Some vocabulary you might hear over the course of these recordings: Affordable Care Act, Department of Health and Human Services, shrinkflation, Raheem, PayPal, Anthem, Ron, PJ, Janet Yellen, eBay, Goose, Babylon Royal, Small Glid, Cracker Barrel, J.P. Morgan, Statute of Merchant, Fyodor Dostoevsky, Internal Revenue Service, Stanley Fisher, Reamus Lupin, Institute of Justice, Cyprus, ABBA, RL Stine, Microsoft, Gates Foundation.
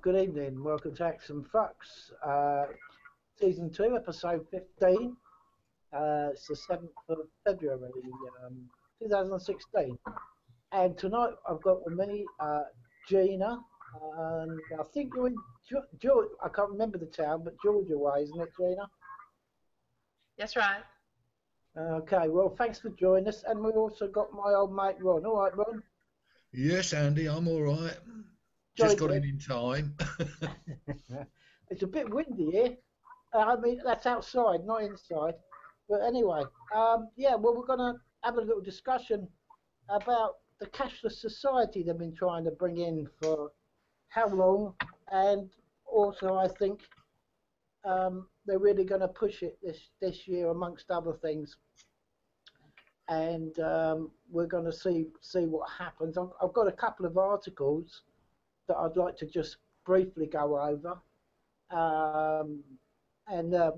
Good evening. Welcome to Axiom Flux, Season 2, Episode 15. It's the 7th of February, 2016. And tonight I've got with me Gina, and I think you're in Georgia. I can't remember the town, but Georgia way, isn't it, Gina? That's right. Okay, well, thanks for joining us. And we've also got my old mate Ron. All right, Ron? Yes, Andy, I'm all right. Just got in time. It's a bit windy here. I mean, that's outside, not inside. But anyway, yeah, well, we're going to have a little discussion about the cashless society they've been trying to bring in for how long, and also I think they're really going to push it this year, amongst other things. And we're going to see what happens. I've got a couple of articles that I'd like to just briefly go over, and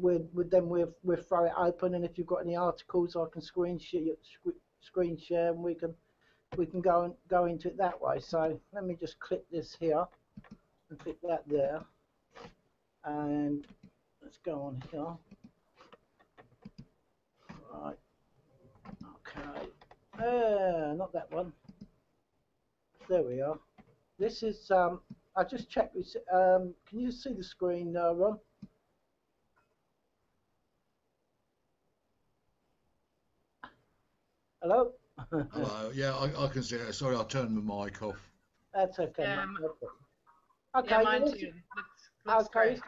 we'll throw it open. And if you've got any articles, I can screen share, and we can go into it that way. So let me just click this here and click that there, and let's go on here. Right. Okay. Not that one. There we are. This is, I just checked, can you see the screen, Ron? Hello? Hello, yeah, I can see it. Sorry, I turned my mic off. That's okay. Okay, yeah, mine too. Looks okay.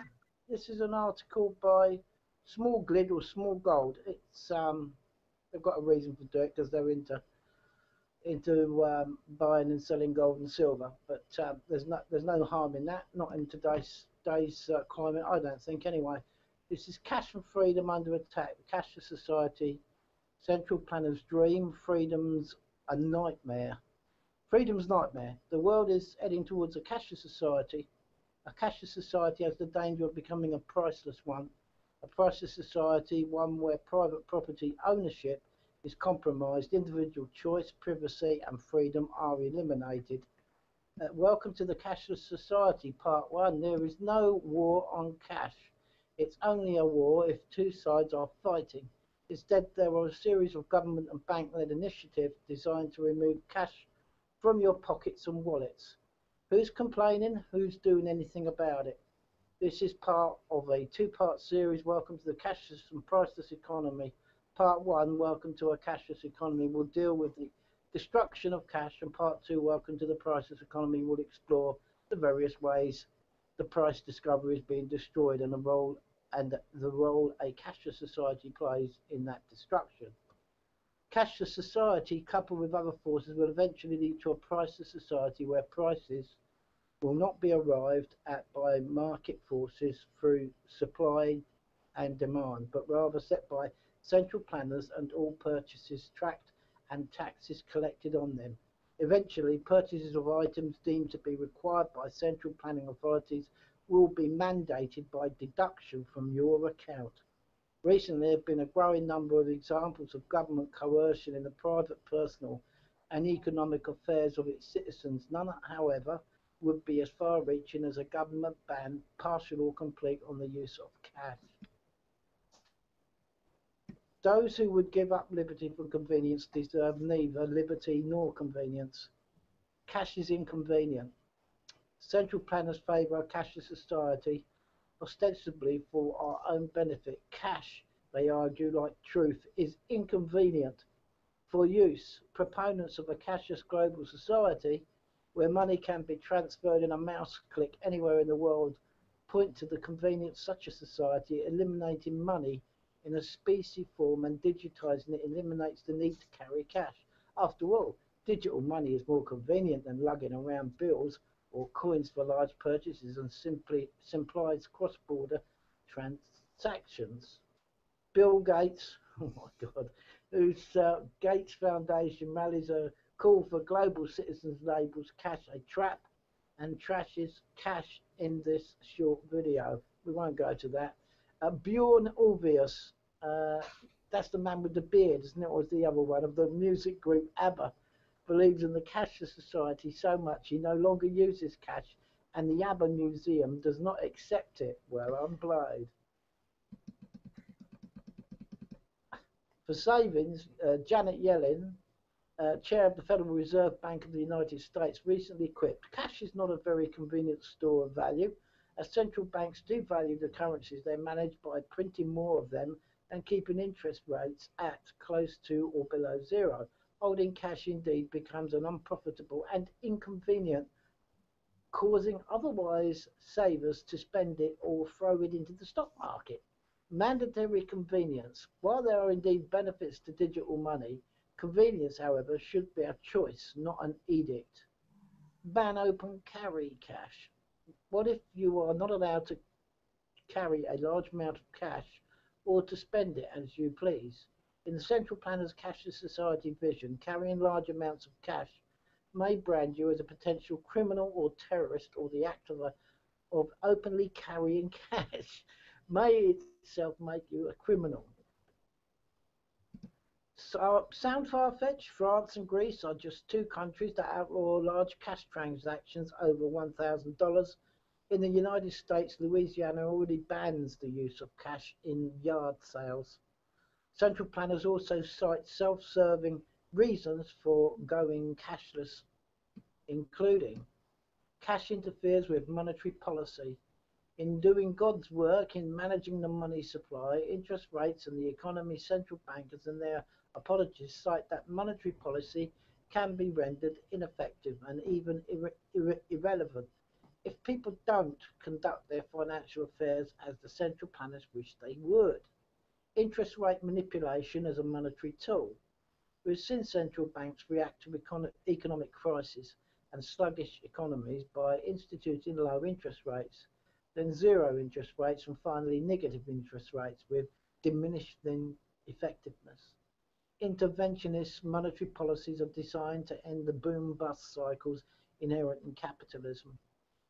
This is an article by Small Glid or Small Gold. It's, they've got a reason for doing it because they're into buying and selling gold and silver, but there's no harm in that, not in today's climate, I don't think. Anyway, this is Cash and Freedom Under Attack, the Cashless Society, Central Planner's Dream, Freedom's a Nightmare. Freedom's Nightmare. The world is heading towards a cashless society. A cashless society has the danger of becoming a priceless one. A priceless society, one where private property ownership is compromised, individual choice, privacy and freedom are eliminated. Welcome to the Cashless Society, Part 1. There is no war on cash. It's only a war if two sides are fighting. Instead, there are a series of government and bank-led initiatives designed to remove cash from your pockets and wallets. Who's complaining? Who's doing anything about it? This is part of a two-part series, Welcome to the Cashless and Priceless Economy. Part 1, Welcome to a Cashless Economy, will deal with the destruction of cash, and Part 2, Welcome to the Priceless Economy, will explore the various ways the price discovery is being destroyed and the role a cashless society plays in that destruction. Cashless society, coupled with other forces, will eventually lead to a priceless society where prices will not be arrived at by market forces through supply and demand, but rather set by central planners and all purchases tracked and taxes collected on them. Eventually, purchases of items deemed to be required by central planning authorities will be mandated by deduction from your account. Recently, there have been a growing number of examples of government coercion in the private, personal and economic affairs of its citizens. None, however, would be as far-reaching as a government ban, partial or complete, on the use of cash. Those who would give up liberty for convenience deserve neither liberty nor convenience. Cash is inconvenient. Central planners favour a cashless society, ostensibly for our own benefit. Cash, they argue, like truth, is inconvenient for use. Proponents of a cashless global society, where money can be transferred in a mouse click anywhere in the world, point to the convenience of such a society, eliminating money in a specie form and digitizing it eliminates the need to carry cash. After all, digital money is more convenient than lugging around bills or coins for large purchases and simply implies cross-border transactions. Bill Gates, oh my God, whose Gates Foundation rallies a call for global citizens labels cash a trap and trashes cash in this short video. We won't go to that. Bjorn Ulvaeus, that's the man with the beard, isn't it, or is the other one, of the music group ABBA, believes in the cashless society so much he no longer uses cash and the ABBA Museum does not accept it. Well, I'm blind. For savings, Janet Yellen, chair of the Federal Reserve Bank of the United States, recently quipped, "Cash is not a very convenient store of value, as central banks devalue the currencies they manage by printing more of them and keeping interest rates at close to or below zero. Holding cash indeed becomes an unprofitable and inconvenient, causing otherwise savers to spend it or throw it into the stock market. Mandatory convenience. While there are indeed benefits to digital money, convenience, however, should be a choice, not an edict. Ban open carry cash. What if you are not allowed to carry a large amount of cash or to spend it as you please? In the central planner's cashless society vision, carrying large amounts of cash may brand you as a potential criminal or terrorist, or the act of openly carrying cash may itself make you a criminal." So, sound far-fetched? France and Greece are just two countries that outlaw large cash transactions over $1,000. In the United States, Louisiana already bans the use of cash in yard sales. Central planners also cite self-serving reasons for going cashless, including cash interferes with monetary policy. In doing God's work in managing the money supply, interest rates and the economy, central bankers and their apologists cite that monetary policy can be rendered ineffective and even irrelevant if people don't conduct their financial affairs as the central planners wish they would. Interest rate manipulation as a monetary tool. We've seen central banks react to economic crisis and sluggish economies by instituting low interest rates, then zero interest rates, and finally negative interest rates with diminishing effectiveness. Interventionist monetary policies are designed to end the boom-bust cycles inherent in capitalism.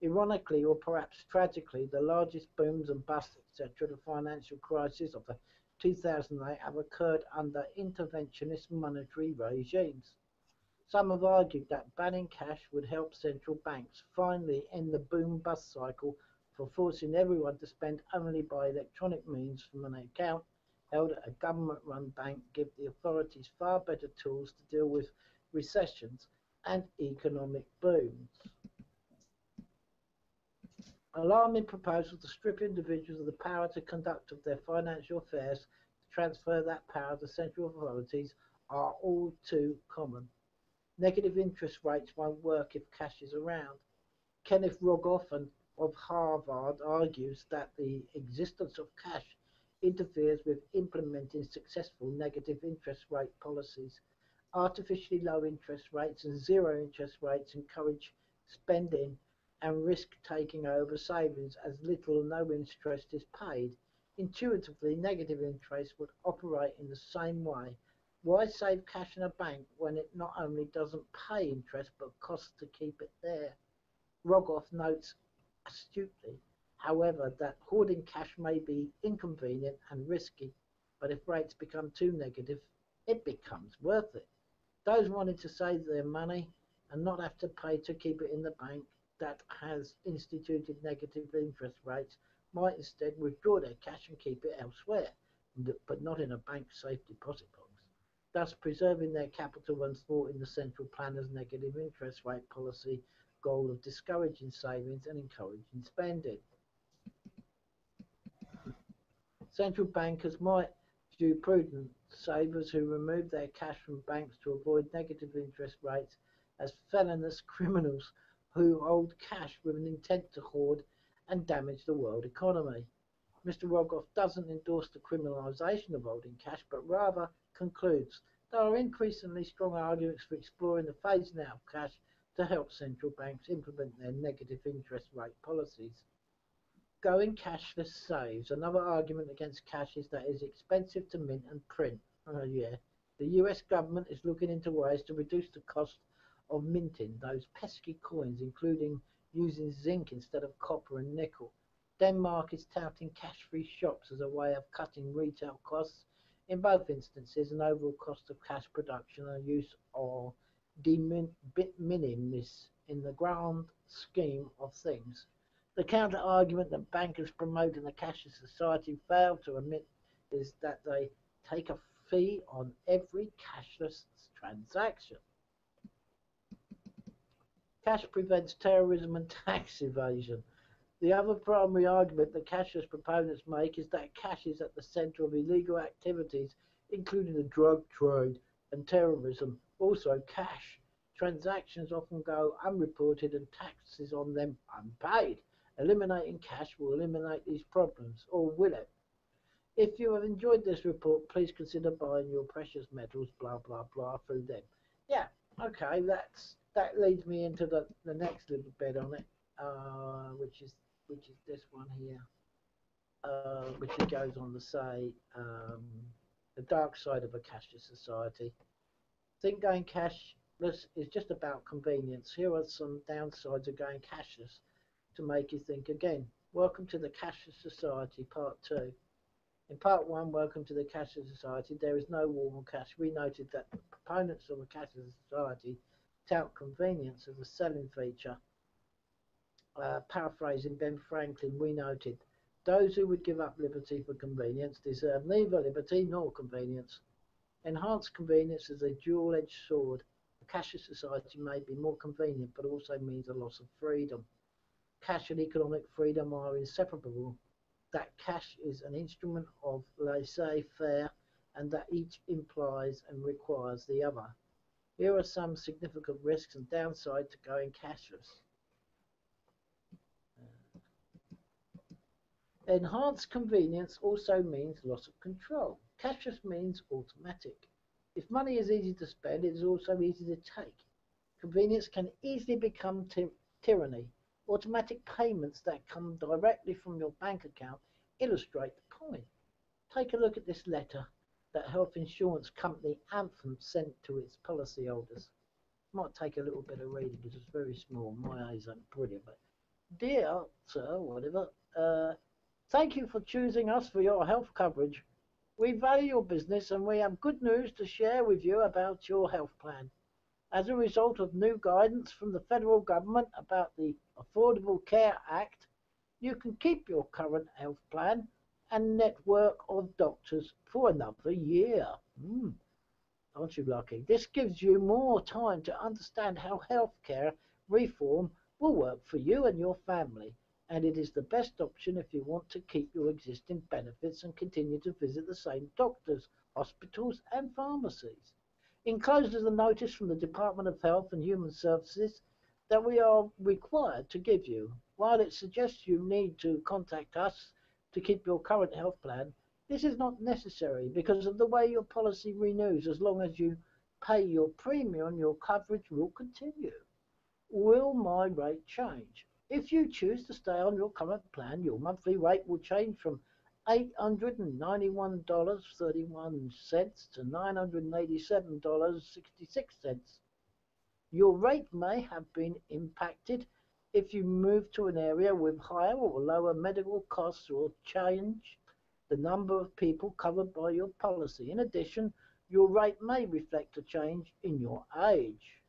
Ironically, or perhaps tragically, the largest booms and busts, etc., the financial crisis of the 2008 have occurred under interventionist monetary regimes. Some have argued that banning cash would help central banks finally end the boom-bust cycle for forcing everyone to spend only by electronic means from an account held at a government-run bank, give the authorities far better tools to deal with recessions and economic booms. Alarming proposal to strip individuals of the power to conduct of their financial affairs, to transfer that power to central authorities, are all too common. Negative interest rates won't work if cash is around. Kenneth Rogoff of Harvard argues that the existence of cash interferes with implementing successful negative interest rate policies. Artificially low interest rates and zero interest rates encourage spending and risk taking over savings, as little or no interest is paid. Intuitively, negative interest would operate in the same way. Why save cash in a bank when it not only doesn't pay interest but costs to keep it there? Rogoff notes astutely, however, that hoarding cash may be inconvenient and risky, but if rates become too negative, it becomes worth it. Those wanting to save their money and not have to pay to keep it in the bank that has instituted negative interest rates might instead withdraw their cash and keep it elsewhere, but not in a bank's safe deposit box, thus preserving their capital and thwarting the central planner's negative interest rate policy goal of discouraging savings and encouraging spending. Central bankers might view prudent savers who remove their cash from banks to avoid negative interest rates as felonious criminals who hold cash with an intent to hoard and damage the world economy. Mr. Rogoff doesn't endorse the criminalisation of holding cash, but rather concludes, "There are increasingly strong arguments for exploring the phasing out of cash to help central banks implement their negative interest rate policies. Going cashless saves." Another argument against cash is that it is expensive to mint and print. Oh yeah. The US government is looking into ways to reduce the cost of minting those pesky coins, including using zinc instead of copper and nickel. Denmark is touting cash-free shops as a way of cutting retail costs. In both instances, an overall cost of cash production and use are de minimis. in the grand scheme of things. The counter-argument that bankers promote in the cashless society fail to admit is that they take a fee on every cashless transaction. Cash prevents terrorism and tax evasion. The other primary argument that cashless proponents make is that cash is at the centre of illegal activities, including the drug trade and terrorism. Also, cash transactions often go unreported and taxes on them unpaid. Eliminating cash will eliminate these problems, or will it? If you have enjoyed this report, please consider buying your precious metals, blah, blah, blah, through them. Yeah, okay, that leads me into the next little bit on it, which is this one here, which it goes on to say, the dark side of a cashless society. Think going cashless is just about convenience. Here are some downsides of going cashless to make you think again. Welcome to the Cashless Society, Part 2. In Part 1, Welcome to the Cashless Society, there is no war on cash. We noted that the proponents of a cashless society tout convenience as a selling feature. Paraphrasing Ben Franklin, we noted, those who would give up liberty for convenience deserve neither liberty nor convenience. Enhanced convenience is a dual-edged sword. A cashless society may be more convenient, but also means a loss of freedom. Cash and economic freedom are inseparable. That cash is an instrument of laissez-faire, and that each implies and requires the other. Here are some significant risks and downsides to going cashless. Enhanced convenience also means loss of control. Cashless means automatic. If money is easy to spend, it is also easy to take. Convenience can easily become tyranny. Automatic payments that come directly from your bank account illustrate the point. Take a look at this letter that health insurance company Anthem sent to its policyholders. Might take a little bit of reading because it's very small. My eyes aren't brilliant, but dear sir, whatever, thank you for choosing us for your health coverage. We value your business and we have good news to share with you about your health plan. As a result of new guidance from the federal government about the Affordable Care Act, you can keep your current health plan and network of doctors for another year. Aren't you lucky? This gives you more time to understand how healthcare reform will work for you and your family, and it is the best option if you want to keep your existing benefits and continue to visit the same doctors, hospitals and pharmacies. Enclosed is a notice from the Department of Health and Human Services that we are required to give you. While it suggests you need to contact us to keep your current health plan, this is not necessary because of the way your policy renews. As long as you pay your premium, your coverage will continue. Will my rate change? If you choose to stay on your current plan, your monthly rate will change from $891.31 to $987.66. Your rate may have been impacted if you move to an area with higher or lower medical costs or change the number of people covered by your policy. In addition, your rate may reflect a change in your age.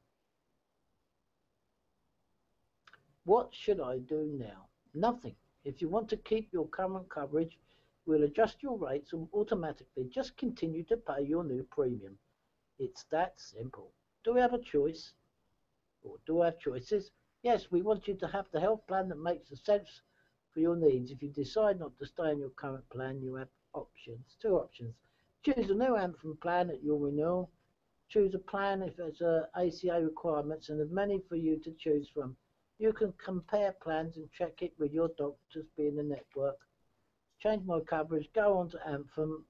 What should I do now? Nothing. If you want to keep your current coverage, we'll adjust your rates and automatically just continue to pay your new premium. It's that simple. Do we have a choice? Or do I have choices? Yes, we want you to have the health plan that makes sense for your needs. If you decide not to stay in your current plan, you have options. Two options. Choose a new Anthem plan at your renewal. Choose a plan if there's ACA requirements, and there's many for you to choose from. You can compare plans and check it with your doctors being the network. Change my coverage, go on to Anthem,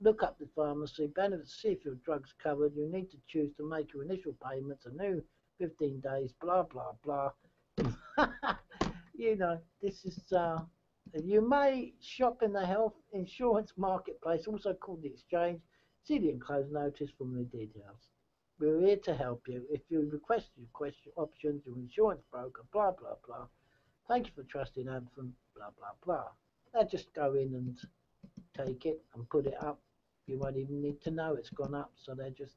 look up the pharmacy, benefits, see if your drug's covered. You need to choose to make your initial payments, a new 15 days, blah, blah, blah. You know, this is, you may shop in the health insurance marketplace, also called the exchange. See the enclosed notice for more details. We're here to help you. If you request your question options, your insurance broker, blah, blah, blah. Thank you for trusting Anthem, blah, blah, blah. Now just go in and take it and put it up. You won't even need to know it's gone up, so they just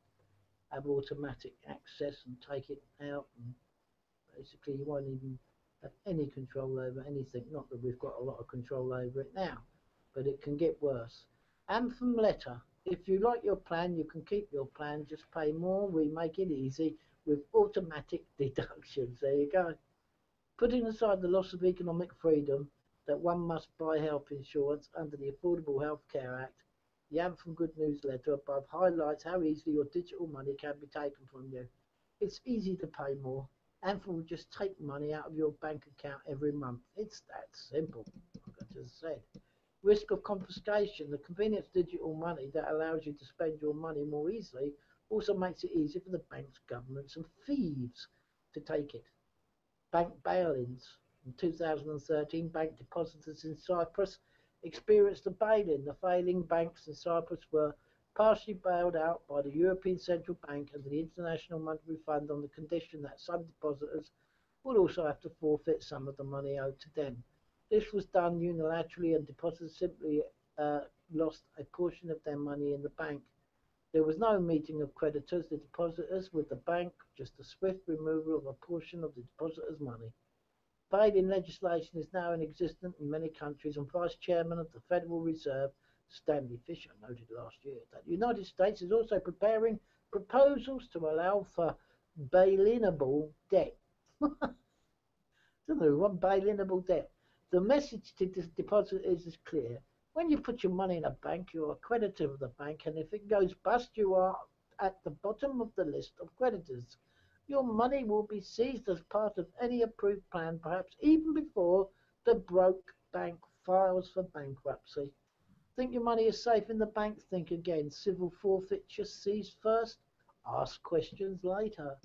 have automatic access and take it out and Basically, you won't even have any control over anything. Not that we've got a lot of control over it now, but it can get worse. Anthem letter. If you like your plan, you can keep your plan. Just pay more. We make it easy with automatic deductions. There you go. Putting aside the loss of economic freedom that one must buy health insurance under the Affordable Health Care Act, the Anthem Good newsletter above highlights how easily your digital money can be taken from you. It's easy to pay more. Anthem will just take money out of your bank account every month. It's that simple, like I just said. Risk of confiscation. The convenience digital money that allows you to spend your money more easily also makes it easier for the banks, governments and thieves to take it. Bank bail-ins. In 2013, bank depositors in Cyprus experienced a bail-in. The failing banks in Cyprus were partially bailed out by the European Central Bank and the International Monetary Fund on the condition that some depositors would also have to forfeit some of the money owed to them. This was done unilaterally, and depositors simply lost a portion of their money in the bank. There was no meeting of creditors, the depositors, with the bank, just a swift removal of a portion of the depositors' money. Bail-in legislation is now in existence in many countries, and Vice Chairman of the Federal Reserve, Stanley Fisher, noted last year that the United States is also preparing proposals to allow for bail-inable debt. It's a new one, bail-inable debt. The message to depositors is clear. When you put your money in a bank, you are a creditor of the bank, and if it goes bust, you are at the bottom of the list of creditors. Your money will be seized as part of any approved plan, perhaps even before the broke bank files for bankruptcy. Think your money is safe in the bank? Think again. Civil forfeiture, seized first, ask questions later.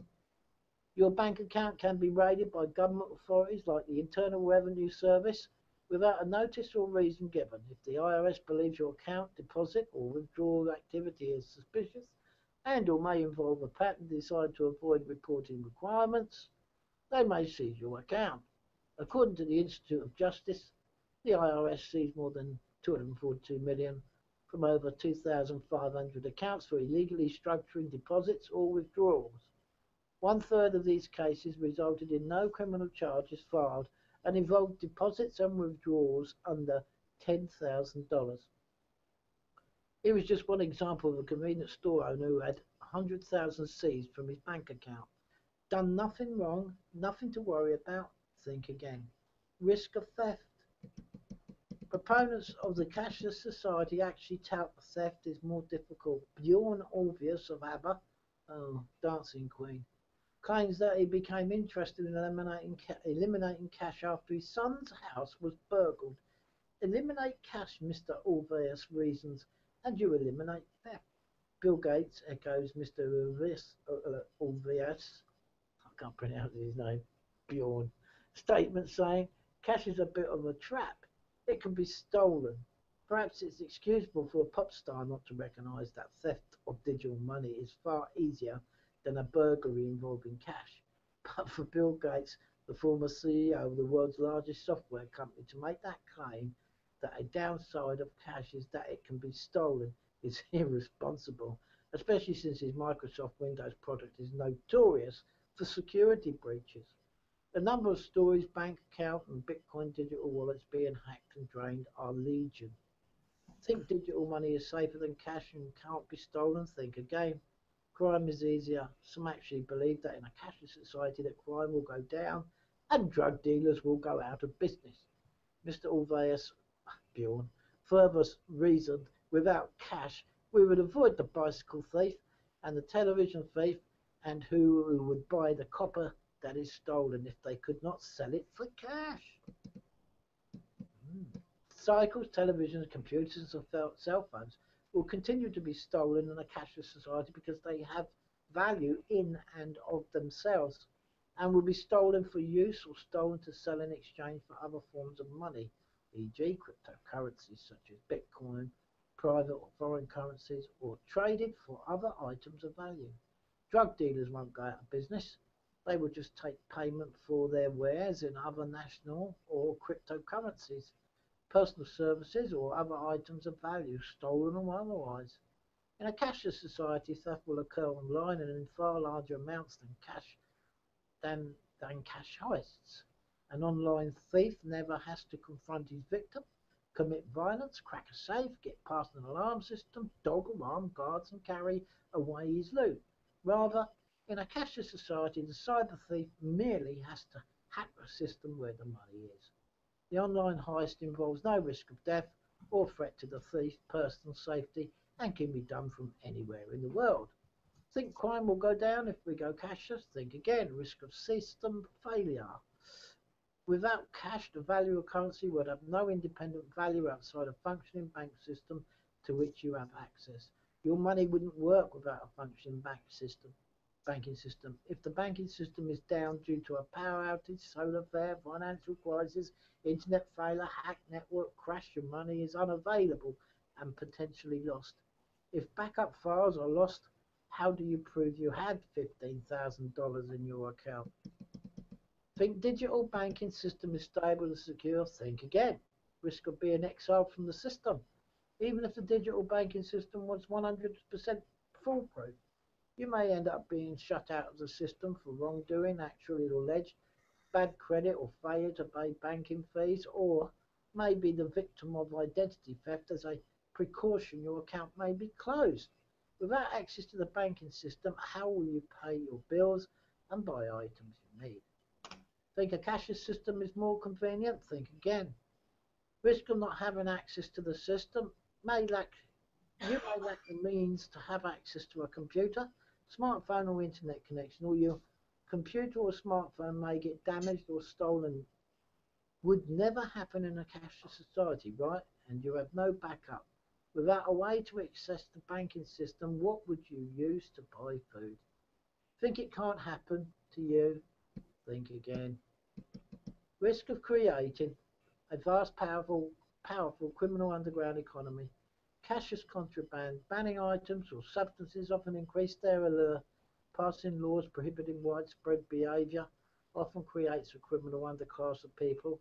Your bank account can be raided by government authorities like the Internal Revenue Service without a notice or reason given. If the IRS believes your account, deposit or withdrawal activity is suspicious and or may involve a pattern designed to avoid reporting requirements, they may seize your account. According to the Institute of Justice, the IRS seized more than $242 million from over 2,500 accounts for illegally structuring deposits or withdrawals. One-third of these cases resulted in no criminal charges filed and involved deposits and withdrawals under $10,000. Here was just one example of a convenience store owner who had $100,000 seized from his bank account. Done nothing wrong, nothing to worry about, think again. Risk of theft. Proponents of the cashless society actually tout theft is more difficult. Björn Ulvaeus of ABBA, dancing queen, claims that he became interested in eliminating cash after his son's house was burgled. Eliminate cash, Mr. Ulvaeus reasons, and you eliminate theft. Bill Gates echoes Mr. Ulvaeus, I can't pronounce his name, Bjorn, statement saying, cash is a bit of a trap. It can be stolen. Perhaps it's excusable for a pop star not to recognise that theft of digital money is far easier than a burglary involving cash. But for Bill Gates, the former CEO of the world's largest software company, to make that claim that a downside of cash is that it can be stolen is irresponsible, especially since his Microsoft Windows product is notorious for security breaches. The number of stories, bank account and Bitcoin digital wallets being hacked and drained are legion. Think digital money is safer than cash and can't be stolen, think again. Crime is easier. Some actually believe that in a cashless society that crime will go down and drug dealers will go out of business. Mr. Ulvaeus, Bjorn, further reasoned without cash we would avoid the bicycle thief and the television thief and who would buy the copper that is stolen if they could not sell it for cash. Cycles, televisions, computers and cell phones will continue to be stolen in a cashless society because they have value in and of themselves and will be stolen for use or stolen to sell in exchange for other forms of money, e.g. cryptocurrencies such as Bitcoin, private or foreign currencies, or traded for other items of value. Drug dealers won't go out of business. They will just take payment for their wares in other national or cryptocurrencies, personal services or other items of value, stolen or otherwise. In a cashless society, theft will occur online and in far larger amounts than cash than than cash hoists. An online thief never has to confront his victim, commit violence, crack a safe, get past an alarm system, dog or armed guards and carry away his loot. Rather, in a cashless society, the cyber thief merely has to hack a system where the money is. The online heist involves no risk of death or threat to the thief, personal safety, and can be done from anywhere in the world. Think crime will go down if we go cashless? Think again, risk of system failure. Without cash, the value of currency would have no independent value outside a functioning bank system to which you have access. Your money wouldn't work without a functioning banking system. If the banking system is down due to a power outage, solar flare, financial crisis, internet failure, hack network crash, your money is unavailable and potentially lost. If backup files are lost, how do you prove you had $15,000 in your account? Think digital banking system is stable and secure? Think again. Risk of being exiled from the system. Even if the digital banking system was 100% foolproof, you may end up being shut out of the system for wrongdoing, actually alleged, bad credit or failure to pay banking fees, or may be the victim of identity theft. As a precaution, your account may be closed. Without access to the banking system, how will you pay your bills and buy items you need? Think a cashless system is more convenient? Think again. Risk of not having access to the system. You may lack the means to have access to a computer, smartphone or internet connection, or your computer or smartphone may get damaged or stolen. Would never happen in a cashless society, right? And you have no backup. Without a way to access the banking system, what would you use to buy food? Think it can't happen to you? Think again. Risk of creating a vast, powerful criminal underground economy. Cashless contraband, banning items or substances often increase their allure. Passing laws prohibiting widespread behaviour often creates a criminal underclass of people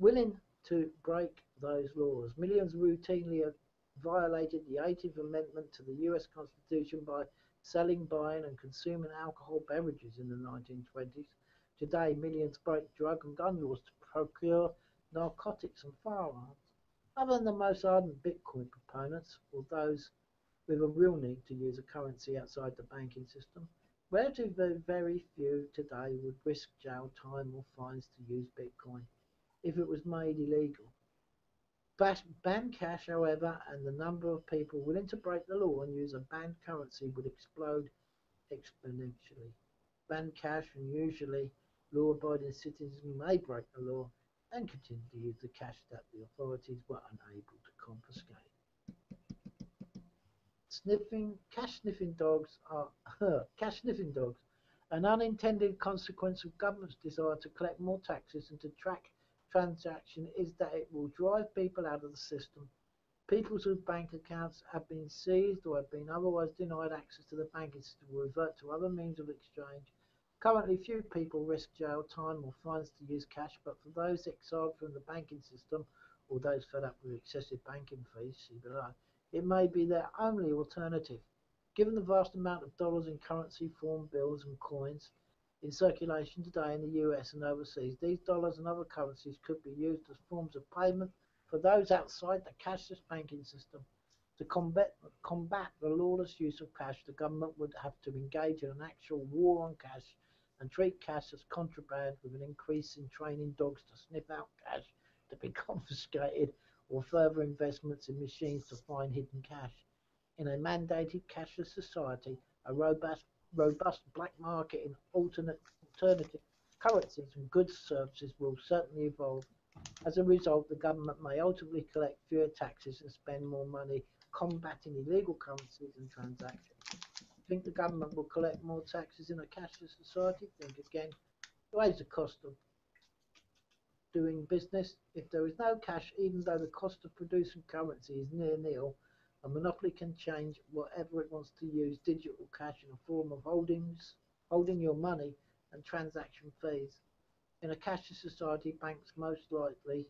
willing to break those laws. Millions routinely have violated the 18th Amendment to the US Constitution by selling, buying and consuming alcohol beverages in the 1920s. Today, millions break drug and gun laws to procure narcotics and firearms. Other than the most ardent Bitcoin proponents, or those with a real need to use a currency outside the banking system, relatively very few today would risk jail time or fines to use Bitcoin if it was made illegal. Banned cash, however, and the number of people willing to break the law and use a banned currency would explode exponentially. Banned cash, and usually law-abiding citizens may break the law and continue to use the cash that the authorities were unable to confiscate. Cash sniffing dogs, an unintended consequence of government's desire to collect more taxes and to track transactions is that it will drive people out of the system. People whose bank accounts have been seized or have been otherwise denied access to the banking system will revert to other means of exchange. Currently, few people risk jail time or fines to use cash, but for those exiled from the banking system or those fed up with excessive banking fees, see below, it may be their only alternative. Given the vast amount of dollars in currency, form, bills and coins in circulation today in the US and overseas, these dollars and other currencies could be used as forms of payment for those outside the cashless banking system. To combat the lawless use of cash, the government would have to engage in an actual war on cash and treat cash as contraband, with an increase in training dogs to sniff out cash to be confiscated, or further investments in machines to find hidden cash. In a mandated cashless society, a robust black market in alternative currencies and goods services will certainly evolve. As a result, the government may ultimately collect fewer taxes and spend more money combating illegal currencies and transactions. Think the government will collect more taxes in a cashless society? Think again. Raise the cost of doing business. If there is no cash, even though the cost of producing currency is near nil, a monopoly can change whatever it wants to use digital cash in a form of holding your money and transaction fees. In a cashless society, banks most likely,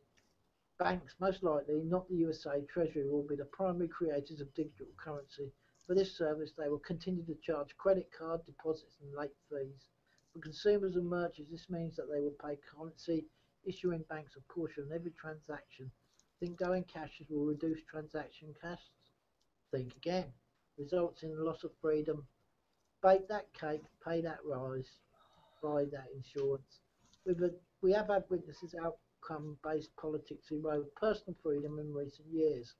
not the USA Treasury, will be the primary creators of digital currency. For this service, they will continue to charge credit card deposits and late fees. For consumers and merchants, this means that they will pay currency, issuing banks a portion on every transaction. Think going cashless will reduce transaction costs. Think again. Results in loss of freedom. Bake that cake, pay that rise, buy that insurance. We have had witnesses outcome-based politics erode personal freedom in recent years.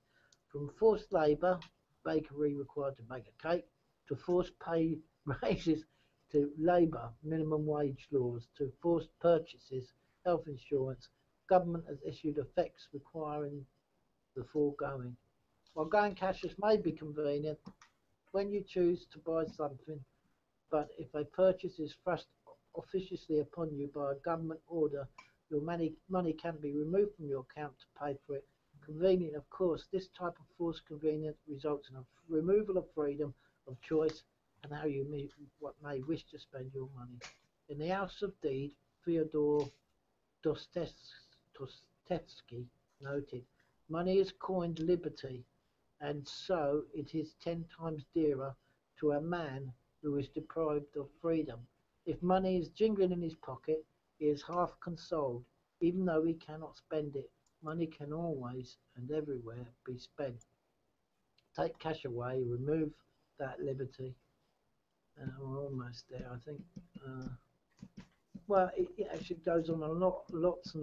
From forced labour, bakery required to bake a cake, to forced pay raises, to labour, minimum wage laws, to forced purchases, health insurance, government has issued effects requiring the foregoing. While going cashless may be convenient when you choose to buy something, but if a purchase is thrust officiously upon you by a government order, your money can be removed from your account to pay for it. Convenient, of course, this type of forced convenience results in a removal of freedom of choice and how you meet what may wish to spend your money. In The House of Deed, Fyodor Dostoevsky noted, money is coined liberty, and so it is 10 times dearer to a man who is deprived of freedom. If money is jingling in his pocket, he is half consoled, even though he cannot spend it. Money can always and everywhere be spent. Take cash away, remove that liberty. We're almost there, I think. Well, it actually goes on a lot, lots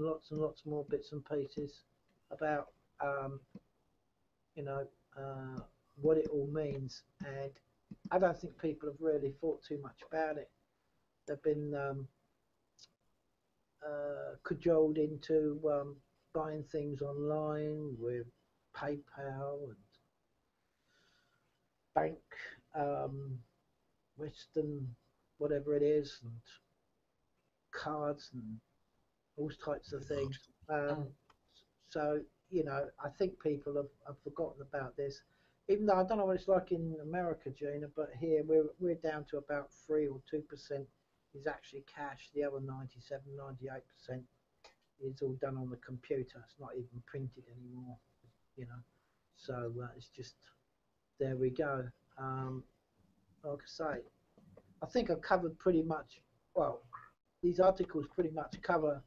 more bits and pieces about, you know, what it all means. And I don't think people have really thought too much about it. They've been cajoled into buying things online with PayPal and bank, Western, whatever it is, and cards and all types of things. So, you know, I think people have forgotten about this. Even though I don't know what it's like in America, Gina, but here we're down to about 3 or 2% is actually cash. The other 97, 98% is all done on the computer. It's not even printed anymore, you know. So it's just, there we go. Like I say, I think I've covered pretty much, well, these articles pretty much cover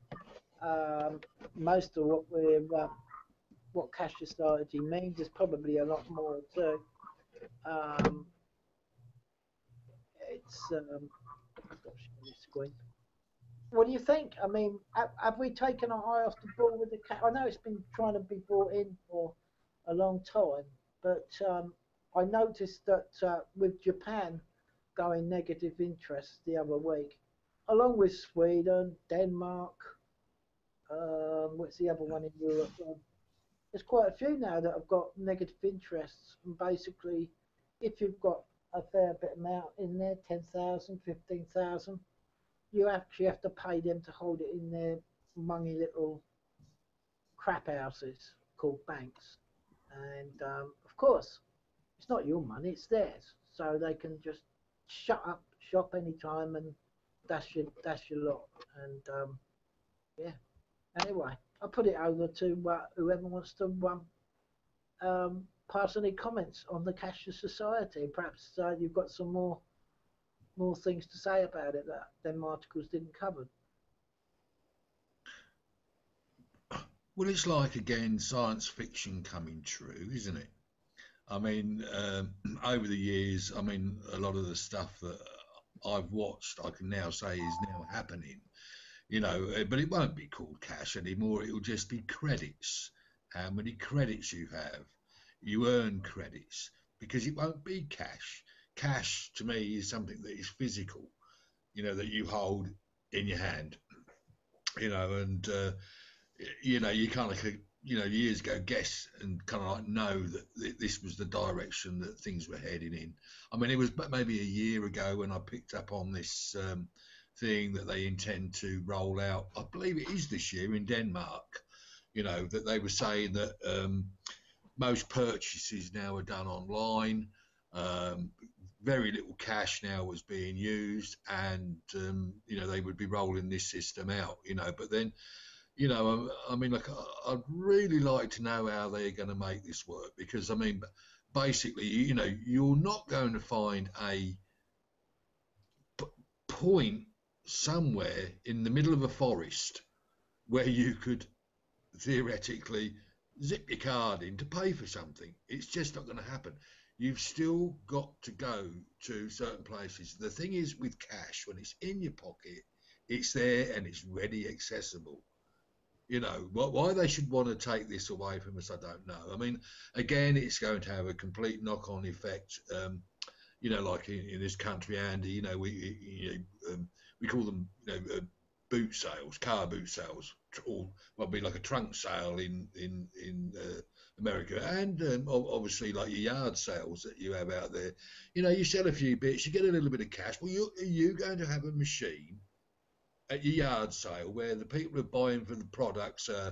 most of what we're, what cash society means. There's probably a lot more too. What do you think? I mean, have we taken our eye off the ball with the cash? I know it's been trying to be brought in for a long time, but I noticed that with Japan going negative interest the other week, along with Sweden, Denmark, what's the other one in Europe? There's quite a few now that have got negative interests, and basically, if you've got a fair bit amount in there, 10,000, 15,000, you actually have to pay them to hold it in their money little crap houses called banks. And of course, it's not your money, it's theirs, so they can just shut up shop anytime and dash your lot. And yeah, anyway, I'll put it over to whoever wants to pass any comments on the cashless society. Perhaps you've got some more things to say about it that them articles didn't cover. Well, it's like, again, science fiction coming true, isn't it? I mean, over the years, I mean, a lot of the stuff that I've watched, I can now say is now happening. You know, but it won't be called cash anymore. It'll just be credits. How many credits you have? You earn credits, because it won't be cash. Cash to me is something that is physical, you know, that you hold in your hand. You know, and you know, you kind of, you know, years ago guess and kind of like know that this was the direction that things were heading in. I mean, it was maybe a year ago when I picked up on this. Thing that they intend to roll out, I believe it is this year in Denmark, you know, that they were saying that most purchases now are done online, very little cash now was being used, and you know, they would be rolling this system out, you know. But then, you know, I mean, like, I'd really like to know how they're going to make this work, because I mean, basically, you know, you're not going to find a point somewhere in the middle of a forest where you could theoretically zip your card in to pay for something. It's just not going to happen. You've still got to go to certain places. The thing is with cash, when it's in your pocket, it's there and it's ready, accessible. You know, why they should want to take this away from us, I don't know. I mean, again, it's going to have a complete knock-on effect. You know, like in this country, Andy, you know, we call them, you know, boot sales, car boot sales, or what would be like a trunk sale in America, and obviously like your yard sales that you have out there. You know, you sell a few bits, you get a little bit of cash. Well, are you going to have a machine at your yard sale where the people who are buying for the products are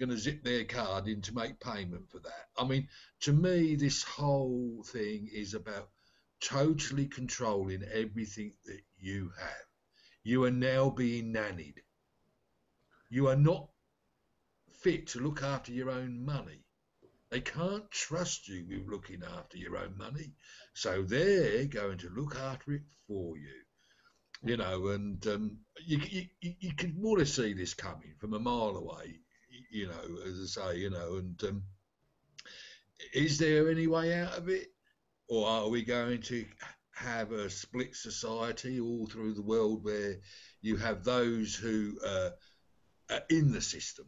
going to zip their card in to make payment for that? I mean, to me, this whole thing is about totally controlling everything that you have. You are now being nannied. You are not fit to look after your own money. They can't trust you with looking after your own money, so they're going to look after it for you. You know, and you can more or less see this coming from a mile away, you know, as I say, you know, and is there any way out of it? Or are we going to have a split society all through the world where you have those who are in the system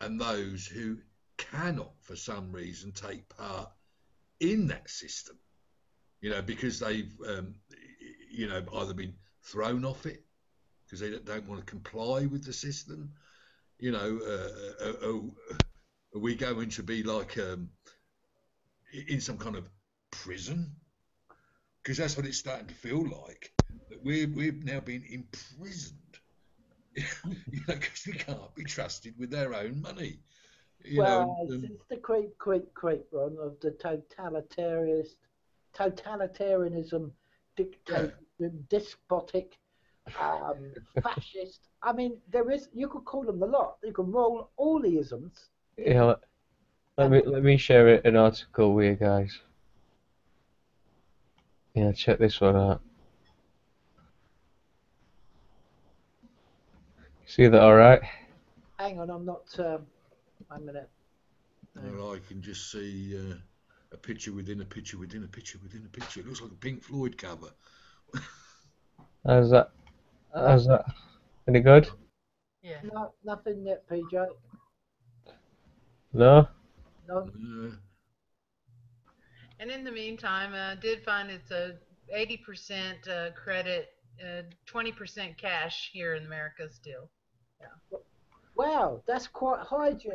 and those who cannot, for some reason, take part in that system? You know, because they've, you know, either been thrown off it because they don't want to comply with the system. You know, are we going to be like in some kind of prison? Because that's what it's starting to feel like. That we're now being imprisoned, you know, because we can't be trusted with their own money. You know, it's the great run of the totalitarianism, dictator, yeah. Despotic, fascist. I mean, there is. You could call them a lot. You can roll all the isms. Yeah. Let me share an article with you guys. Yeah, check this one out. See that, all right? Hang on, I'm not. I'm gonna. Well, I can just see a picture within a picture within a picture within a picture. It looks like a Pink Floyd cover. How's that? How's that? Any good? Yeah. No, nothing yet, PJ. No. No. And in the meantime, I did find it's a 80% credit, 20% cash here in America still. Yeah. Wow, that's quite high, Gina.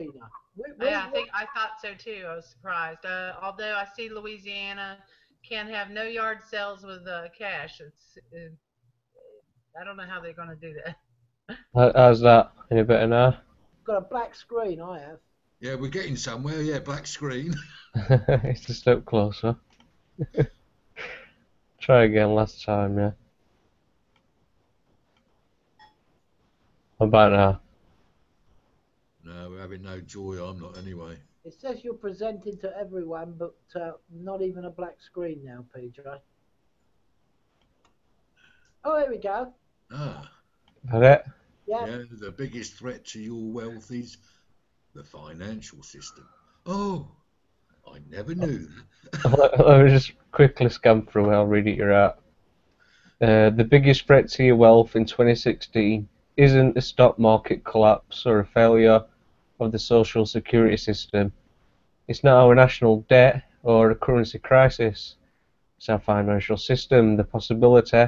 Yeah, I thought so too. I was surprised. Although I see Louisiana can have no yard sales with cash. It's I don't know how they're going to do that. How's that? Any better now? Got a black screen, I have. Yeah, we're getting somewhere, yeah, black screen. It's just up closer. Try again last time, yeah. How about now? No, we're having no joy, I'm not anyway. It says you're presenting to everyone, but not even a black screen now, PJ. Oh, there we go. Ah. Got it? Yeah. Yeah, the biggest threat to your wealth is the financial system. Oh, I never knew. Let me just quickly scan through. I'll read it you're at. The biggest threat to your wealth in 2016 isn't a stock market collapse or a failure of the social security system. It's not our national debt or a currency crisis. It's our financial system, the possibility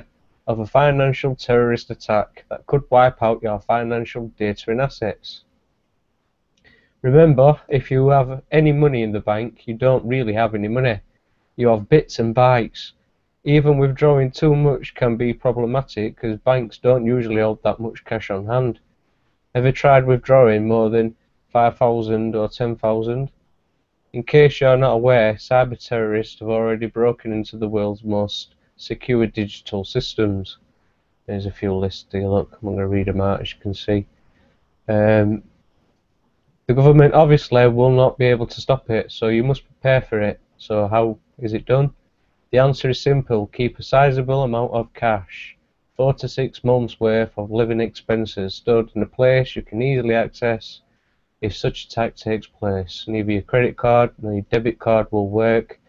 of a financial terrorist attack that could wipe out your financial data and assets. Remember, if you have any money in the bank, you don't really have any money. You have bits and bytes. Even withdrawing too much can be problematic because banks don't usually hold that much cash on hand. Have you tried withdrawing more than 5,000 or 10,000? In case you're not aware, cyber terrorists have already broken into the world's most secure digital systems. There's a few lists here. Look, I'm going to read them out as you can see. The government obviously will not be able to stop it, so you must prepare for it. So how is it done? The answer is simple. Keep a sizable amount of cash. 4 to 6 months worth of living expenses stored in a place you can easily access if such attack takes place. Neither your credit card nor your debit card will work.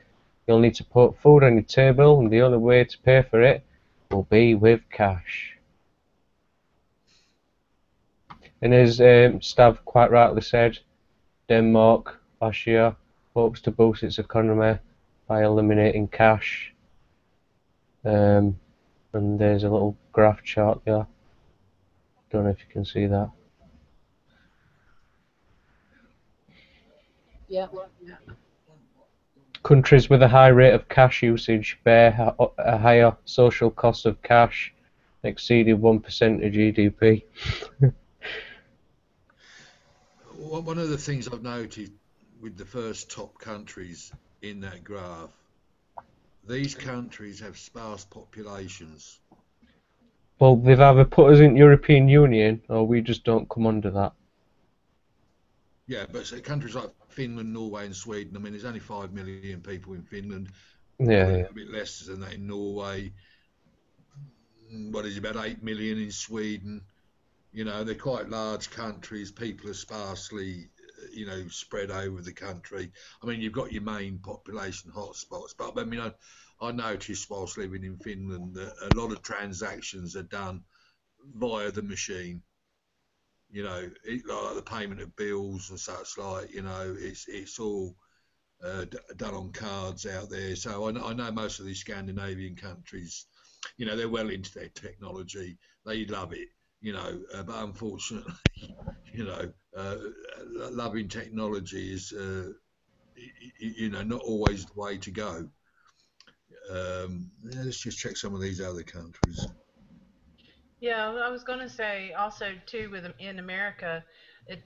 You'll need to put food on your table, and the only way to pay for it will be with cash. And as Stav quite rightly said, Denmark last year hopes to boost its economy by eliminating cash. And there's a little graph chart there. Don't know if you can see that. Yeah. Countries with a high rate of cash usage bear a higher social cost of cash, exceeding 1% of GDP. One of the things I've noted with the first top countries in that graph, these countries have sparse populations. Well, they've either put us in European Union or we just don't come under that. Yeah, but so countries like Finland, Norway and Sweden, I mean, there's only 5 million people in Finland. Yeah, yeah. A bit less than that in Norway. What is it, about 8 million in Sweden? You know, they're quite large countries. People are sparsely, you know, spread over the country. I mean, you've got your main population hotspots, but I mean, I noticed whilst living in Finland that a lot of transactions are done via the machine. You know, like the payment of bills and such like. You know, it's all done on cards out there. So I know most of these Scandinavian countries, you know, they're well into their technology. They love it. You know, but unfortunately, you know, loving technology is, you know, not always the way to go. Let's just check some of these other countries. Yeah, I was going to say also too, with in America,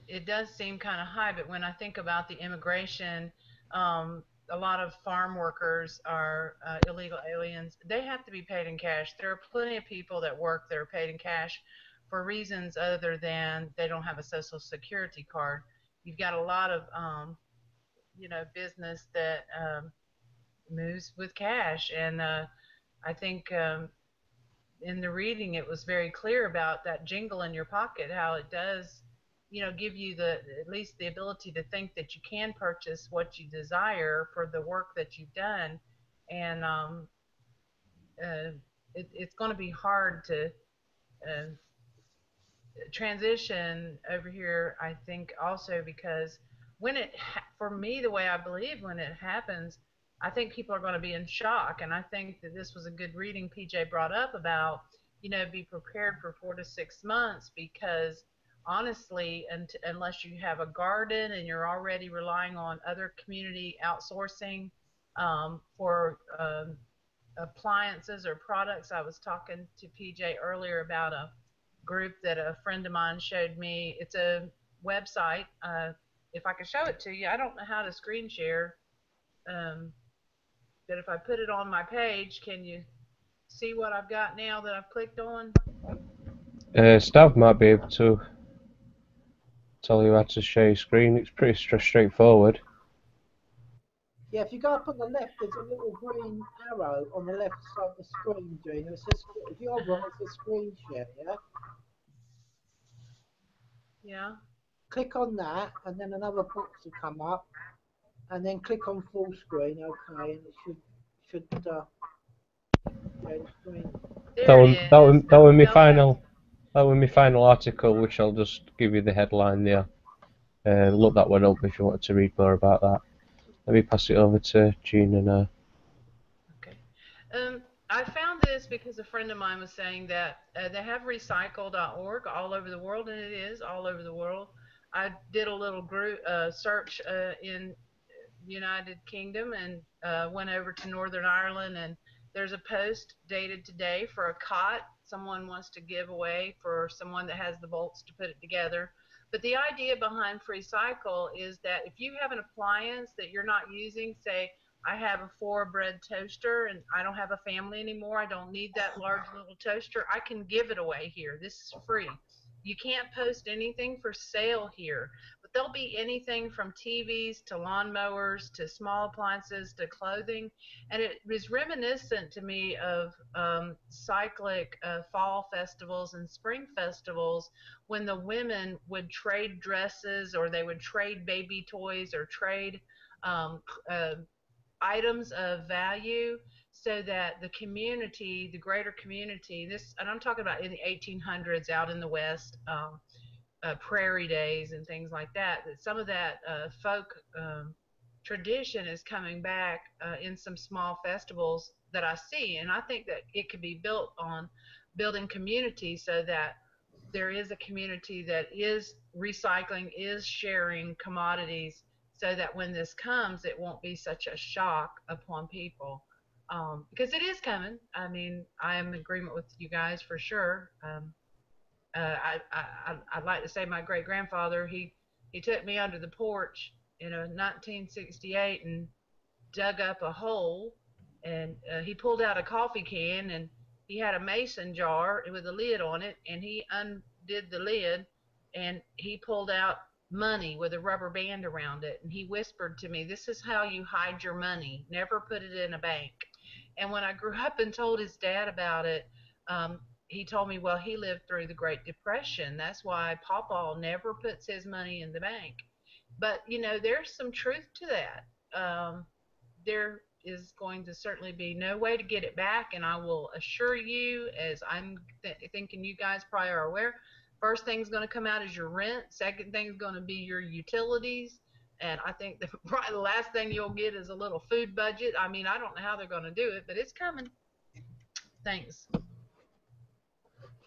it does seem kind of high, but when I think about the immigration, a lot of farm workers are illegal aliens. They have to be paid in cash. There are plenty of people that work that are paid in cash for reasons other than they don't have a social security card. You've got a lot of, you know, business that moves with cash, and I think in the reading it was very clear about that jingle in your pocket, how it does, you know, give you the at least the ability to think that you can purchase what you desire for the work that you've done, and it's going to be hard to. Transition over here, I think, also because when it, for me, the way I believe when it happens, I think people are going to be in shock, and I think that this was a good reading PJ brought up about, you know, be prepared for 4 to 6 months, because honestly, unless you have a garden and you're already relying on other community outsourcing for appliances or products. I was talking to PJ earlier about a group that a friend of mine showed me. It's a website. If I could show it to you, I don't know how to screen share. But if I put it on my page, can you see what I've got now that I've clicked on? Stav might be able to tell you how to share your screen. It's pretty straightforward. Yeah, if you go up on the left, there's a little green arrow on the left side of the screen, Gina. It says, if you're wrong, it says screen share, yeah? Yeah. Click on that, and then another box will come up, and then click on full screen, okay, and it should screen. That was my final article, which I'll just give you the headline there. Look that one up if you wanted to read more about that. Let me pass it over to Gina now. Okay. I found this because a friend of mine was saying that they have recycle.org all over the world, and it is all over the world. I did a little group search in United Kingdom and went over to Northern Ireland, and there's a post dated today for a cot someone wants to give away for someone that has the bolts to put it together. But the idea behind FreeCycle is that if you have an appliance that you're not using, say I have a 4-bread toaster and I don't have a family anymore, I don't need that large little toaster, I can give it away here. This is free. You can't post anything for sale here. But there'll be anything from TVs to lawnmowers to small appliances to clothing. And it was reminiscent to me of cyclic fall festivals and spring festivals when the women would trade dresses, or they would trade baby toys or trade items of value, so that the community, the greater community, this, and I'm talking about in the 1800s out in the West, prairie days and things like that, that some of that folk tradition is coming back in some small festivals that I see. And I think that it could be built on building community so that there is a community that is recycling, is sharing commodities, so that when this comes, it won't be such a shock upon people. Because it is coming. I mean, I am in agreement with you guys for sure. I'd like to say my great-grandfather, he took me under the porch in 1968 and dug up a hole, and he pulled out a coffee can, and he had a mason jar with a lid on it, and he undid the lid, and he pulled out money with a rubber band around it, and he whispered to me, "This is how you hide your money. Never put it in a bank." And when I grew up and told his dad about it, he told me, well, he lived through the Great Depression. That's why Pawpaw never puts his money in the bank. But, you know, there's some truth to that. There is going to certainly be no way to get it back, and I will assure you, as I'm thinking you guys probably are aware, first thing's going to come out is your rent. Second thing's going to be your utilities. And I think probably the last thing you'll get is a little food budget. I mean, I don't know how they're going to do it, but it's coming. Thanks.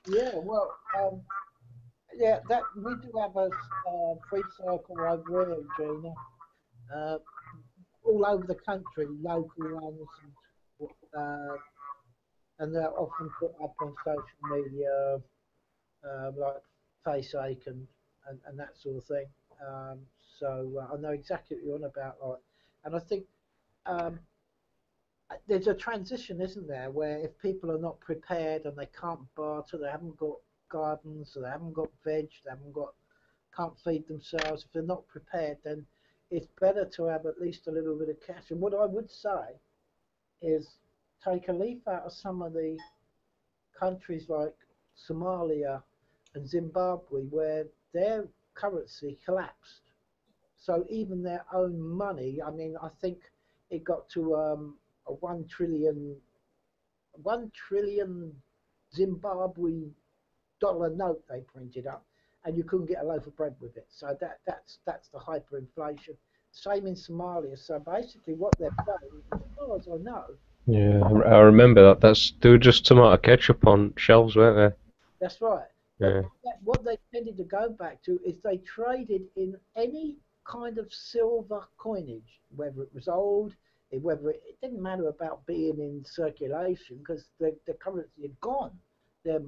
Yeah, well, yeah, that we do have a FreeCycle over here, Gina, all over the country, local ones, and they're often put up on social media, like FaceAche and that sort of thing. So I know exactly what you're on about, like, and I think there's a transition, isn't there, where if people are not prepared and they can't barter, they haven't got gardens, or they haven't got veg, they haven't got, can't feed themselves. If they're not prepared, then it's better to have at least a little bit of cash. And what I would say is take a leaf out of some of the countries like Somalia and Zimbabwe, where their currency collapsed. So even their own money, I mean, I think it got to a $1 trillion Zimbabwe dollar note they printed up, and you couldn't get a loaf of bread with it. So that's the hyperinflation. Same in Somalia. So basically, what they're doing, as far as I know. Yeah, I remember that. That's they were just tomato ketchup on shelves, weren't they? That's right. Yeah. What they tended to go back to is they traded in any kind of silver coinage, whether it was old. Whether it didn't matter about being in circulation, because the currency had gone, their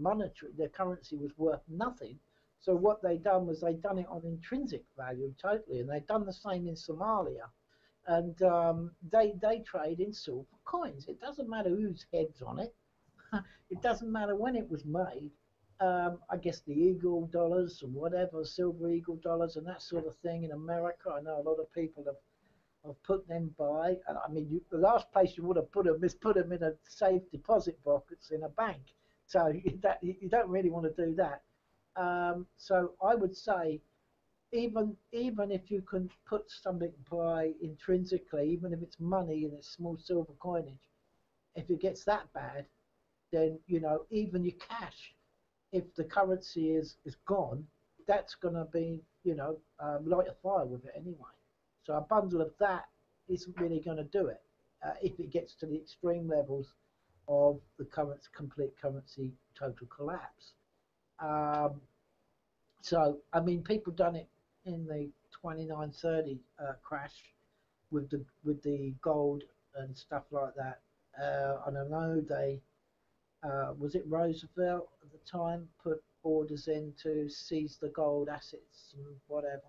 currency was worth nothing. So what they done was they done it on intrinsic value totally, and they done the same in Somalia, and they trade in silver coins. It doesn't matter whose head's on it. It doesn't matter when it was made. I guess the eagle dollars and whatever, silver eagle dollars and that sort of thing in America. I know a lot of people have. I've put them by, and I mean, the last place you want to put them is put them in a safe deposit box in a bank. So you don't really want to do that. So I would say, even if you can put something by intrinsically, even if it's money and it's small silver coinage, if it gets that bad, then you know even your cash, if the currency is gone, that's going to be light a fire with it anyway. So a bundle of that isn't really going to do it if it gets to the extreme levels of the current complete currency total collapse. So I mean, people done it in the 2930 crash with the gold and stuff like that. And I know they was it Roosevelt at the time put orders in to seize the gold assets and whatever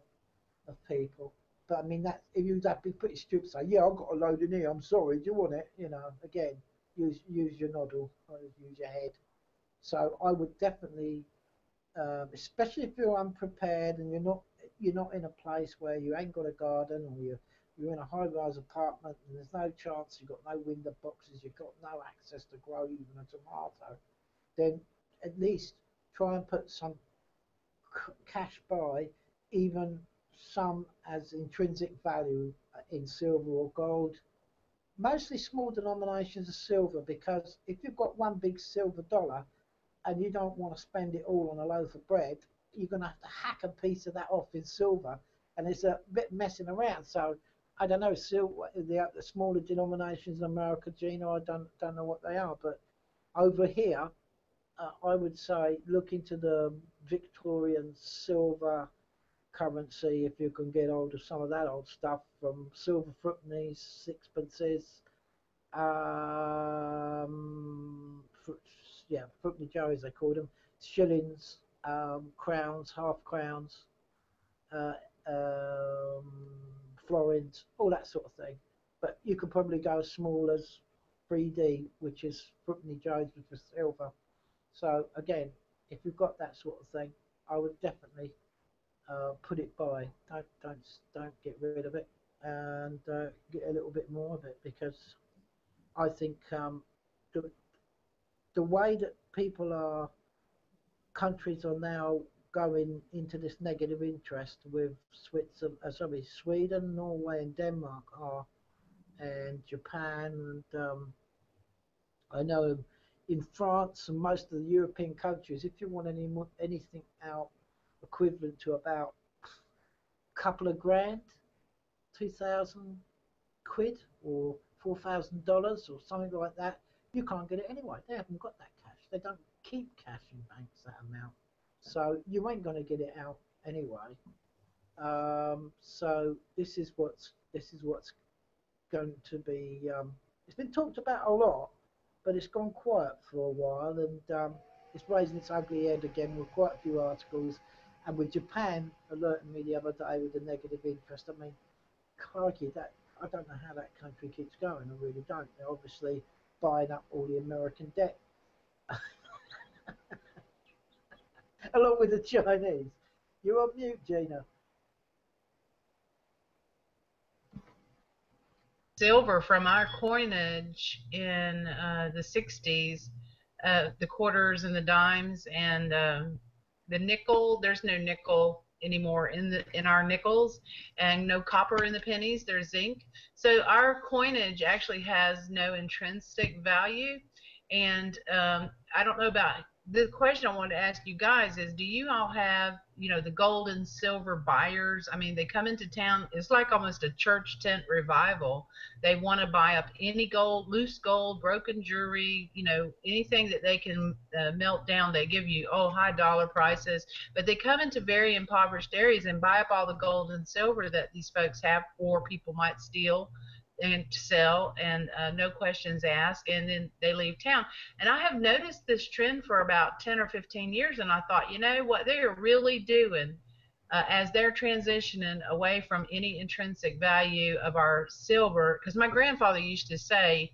of people. But I mean, that if you that'd be pretty stupid. Say, yeah, I've got a load in here. I'm sorry. Do you want it? You know, again, use your noddle, or use your head. So I would definitely, especially if you're unprepared and you're not you're not in a place where you ain't got a garden, or you're in a high-rise apartment and there's no chance, you've got no window boxes, you've got no access to grow even a tomato, then at least try and put some cash by, even some as intrinsic value in silver or gold. Mostly small denominations of silver, because if you've got one big silver dollar and you don't want to spend it all on a loaf of bread, you're going to have to hack a piece of that off in silver, and it's a bit messing around. So I don't know, silver, the smaller denominations in America, Gina, I don't know what they are, but over here I would say look into the Victorian silver currency if you can get hold of some of that old stuff, from silver threepennies, sixpences, threepenny joeys they called them, shillings, crowns, half crowns, florins, all that sort of thing. But you could probably go as small as 3D, which is threepenny joeys, which is silver. So again, if you've got that sort of thing, I would definitely put it by. Don't get rid of it, and get a little bit more of it, because I think the way that countries are now going into this negative interest with Sweden, Norway, and Denmark, and Japan, and I know in France and most of the European countries, if you want anything out equivalent to about a couple of grand, 2,000 quid or $4,000 or something like that, you can't get it anyway. They haven't got that cash. They don't keep cash in banks that amount. So you ain't going to get it out anyway. So this is what's going to be. It's been talked about a lot, but it's gone quiet for a while, and it's raising its ugly head again with quite a few articles, and with Japan alerting me the other day with the negative interest. I mean, crikey, I don't know how that country keeps going. I really don't. They're obviously buying up all the American debt, along with the Chinese. You're on mute, Gina. Silver from our coinage in the 60s, the quarters and the dimes, and the nickel. There's no nickel anymore in our nickels, and no copper in the pennies. There's zinc. So our coinage actually has no intrinsic value. And I don't know about the question I wanted to ask you guys is, do you all have, you know, the gold and silver buyers? I mean, they come into town. It's like almost a church tent revival. They want to buy up any gold, loose gold, broken jewelry, you know, anything that they can melt down. They give you, high dollar prices. But they come into very impoverished areas and buy up all the gold and silver that these folks have, or people might steal and sell, and no questions asked, and then they leave town. And I have noticed this trend for about 10 or 15 years, and I thought, you know what they're really doing as they're transitioning away from any intrinsic value of our silver, because my grandfather used to say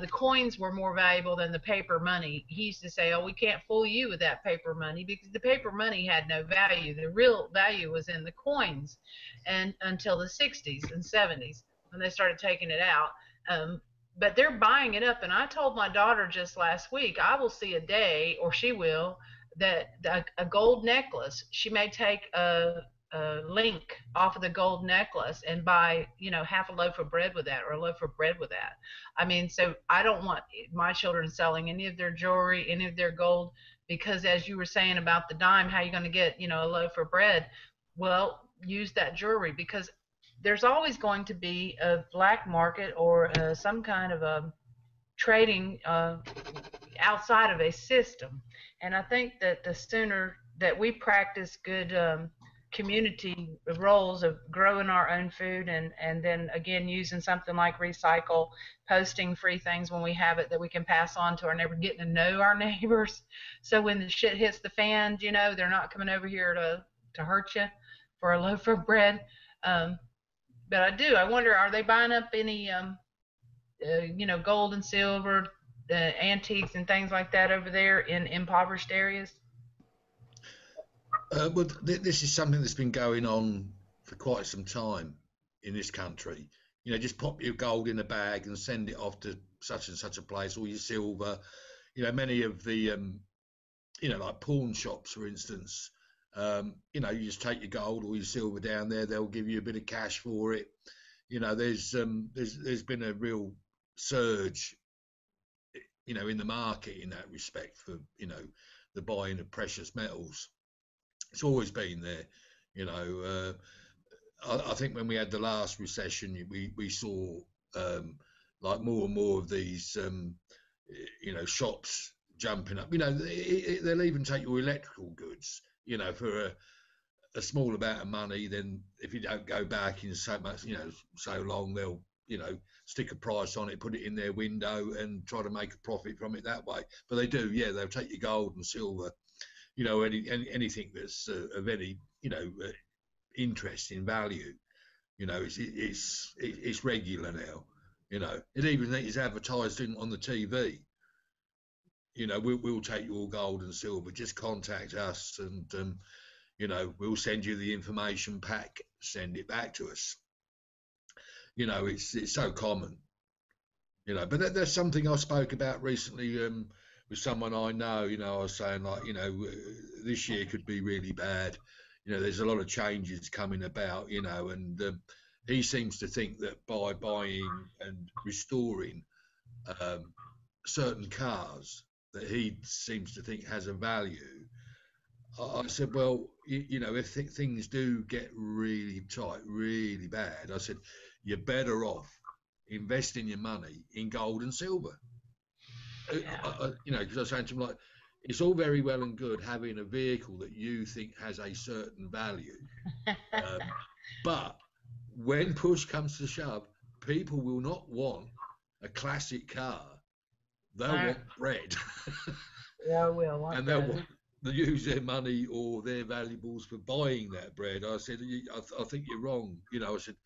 the coins were more valuable than the paper money. He used to say, we can't fool you with that paper money, because the paper money had no value. The real value was in the coins, and until the 60s and 70s. When they started taking it out, but they're buying it up. And I told my daughter just last week, I will see a day, or she will, that a gold necklace, she may take a link off of the gold necklace and buy, you know, half a loaf of bread with that, or a loaf of bread with that. I mean, so I don't want my children selling any of their jewelry, any of their gold, because as you were saying about the dime, how are you going to get, you know, a loaf of bread? Well, use that jewelry, because there's always going to be a black market, or some kind of a trading outside of a system. And I think that the sooner that we practice good community roles of growing our own food, and then again using something like FreeCycle, posting free things when we have it that we can pass on to our neighbor, getting to know our neighbors, so when the shit hits the fan, you know, they're not coming over here to hurt you for a loaf of bread. But I wonder, are they buying up any, you know, gold and silver, antiques and things like that over there in impoverished areas? Well, this is something that's been going on for quite some time in this country. You know, just pop your gold in a bag and send it off to such and such a place, or your silver. You know, many of the, you know, like pawn shops, for instance, you know, you just take your gold or your silver down there, they'll give you a bit of cash for it. You know, there's been a real surge, you know, in the market in that respect for, you know, the buying of precious metals. It's always been there, you know. I think when we had the last recession, we saw like more and more of these, you know, shops jumping up. You know, they'll even take your electrical goods, you know, for a small amount of money. Then if you don't go back in so much, you know, so long, they'll, you know, stick a price on it, put it in their window and try to make a profit from it that way. But they do, yeah, they'll take your gold and silver, you know, anything that's of any, you know, interest in value. You know, it's regular now. You know, it even is advertised on the TV. You know, we'll take your gold and silver, just contact us and you know, we'll send you the information pack, send it back to us. You know, it's so common. You know, but there's something I spoke about recently with someone I know. You know, I was saying, like, you know, this year could be really bad. You know, there's a lot of changes coming about, you know, and he seems to think that by buying and restoring certain cars that he seems to think has a value. I said, well, you know, if things do get really tight, really bad, I said, you're better off investing your money in gold and silver. Yeah. You know, because I was saying to him, like, it's all very well and good having a vehicle that you think has a certain value, but when push comes to shove, people will not want a classic car. They'll want bread. Yeah, well, and they'll want to use their money or their valuables for buying that bread. I said, I think you're wrong. You know, I said,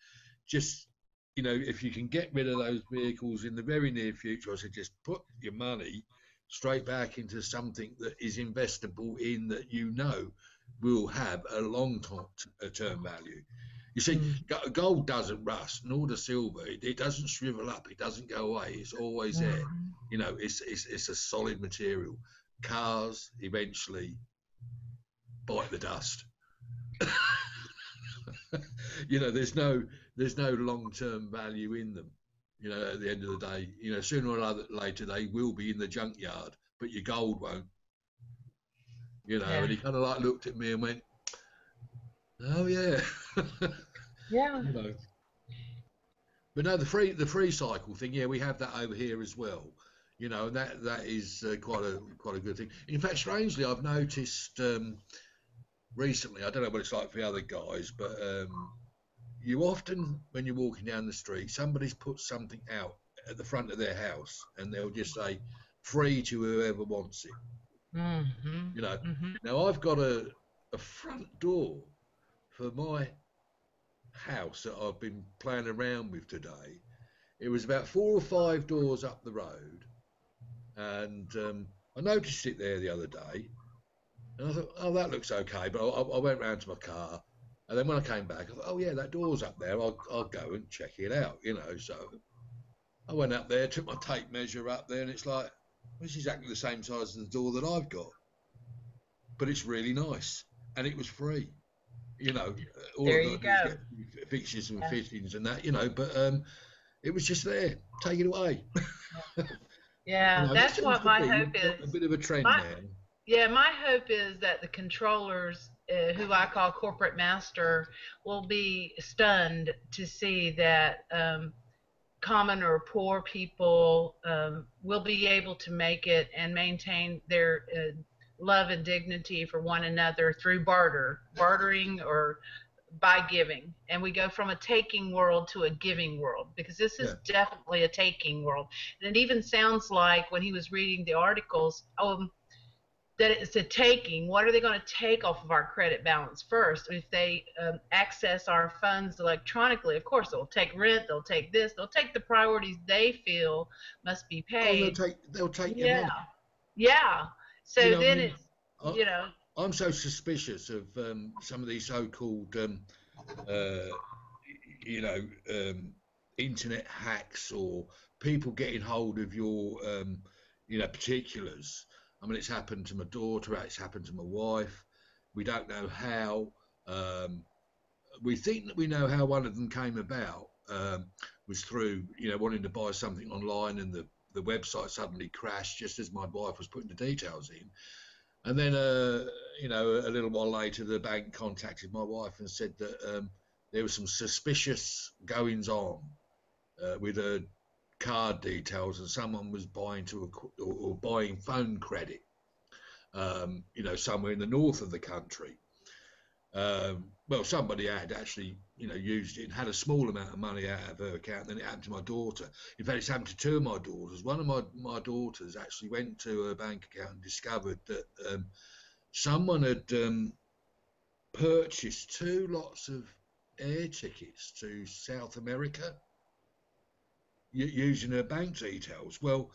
just, you know, if you can get rid of those vehicles in the very near future, I said, just put your money straight back into something that is investable in, that you know will have a long term value. You see, gold doesn't rust, nor does silver. It doesn't shrivel up, it doesn't go away, it's always there. You know, it's a solid material. Cars eventually bite the dust. You know, there's no long-term value in them. You know, at the end of the day, you know, sooner or later they will be in the junkyard, but your gold won't. You know, yeah. And he kind of like looked at me and went, "Oh yeah, yeah." You know. But no, the free cycle thing, yeah, we have that over here as well. You know, and that is quite a good thing. In fact, strangely, I've noticed recently. I don't know what it's like for the other guys, but. You often, when you're walking down the street, somebody's put something out at the front of their house, and they'll just say, free to whoever wants it. Mm-hmm. You know, mm-hmm. Now I've got a front door for my house that I've been playing around with today. It was about 4 or 5 doors up the road, and I noticed it there the other day, and I thought, oh, that looks okay, but I went round to my car. And then when I came back, I thought, oh yeah, that door's up there, I'll go and check it out, you know. So I went up there, took my tape measure up there, and it's like, well, it's exactly the same size as the door that I've got. But it's really nice, and it was free, you know. All there you go. Fixtures and fittings and that, you know, but it was just there, take it away. Yeah, you know, that's what my hope is. A bit of a trend there. Yeah, my hope is that the controllers, who I call corporate master, will be stunned to see that common or poor people will be able to make it and maintain their love and dignity for one another through bartering or by giving. And we go from a taking world to a giving world, because this is definitely a taking world. And it even sounds like, when he was reading the articles, that it's a taking. What are they going to take off of our credit balance first? If they access our funds electronically, of course they'll take rent, they'll take this, they'll take the priorities they feel must be paid. Oh, they'll take your money. Yeah. So you know, then it's, you know. I'm so suspicious of some of these so-called, internet hacks or people getting hold of your, particulars. I mean, it's happened to my daughter. It's happened to my wife. We don't know how. We think that we know how one of them came about, was through, wanting to buy something online, and the website suddenly crashed just as my wife was putting the details in. And then, a little while later, the bank contacted my wife and said that there was some suspicious goings-on with her card details, and someone was buying buying phone credit, somewhere in the north of the country. Well, somebody had actually, used it and had a small amount of money out of her account. Then it happened to my daughter. In fact, it's happened to two of my daughters. One of my daughters actually went to her bank account and discovered that someone had purchased two lots of air tickets to South America using her bank details. Well,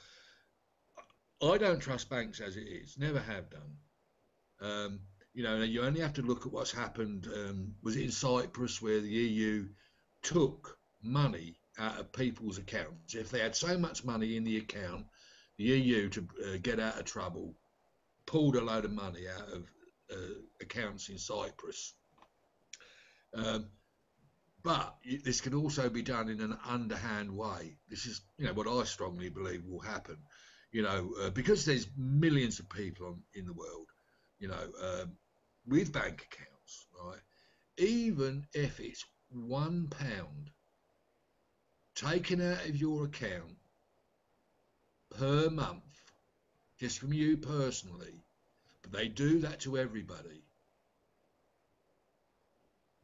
I don't trust banks as it is. Never have done. You only have to look at what's happened. Was it in Cyprus where the EU took money out of people's accounts? If they had so much money in the account, the EU, to get out of trouble, pulled a load of money out of accounts in Cyprus. But this can also be done in an underhand way. This is, what I strongly believe will happen. Because there's millions of people in the world. With bank accounts, right? Even if it's £1 taken out of your account per month, just from you personally, but they do that to everybody,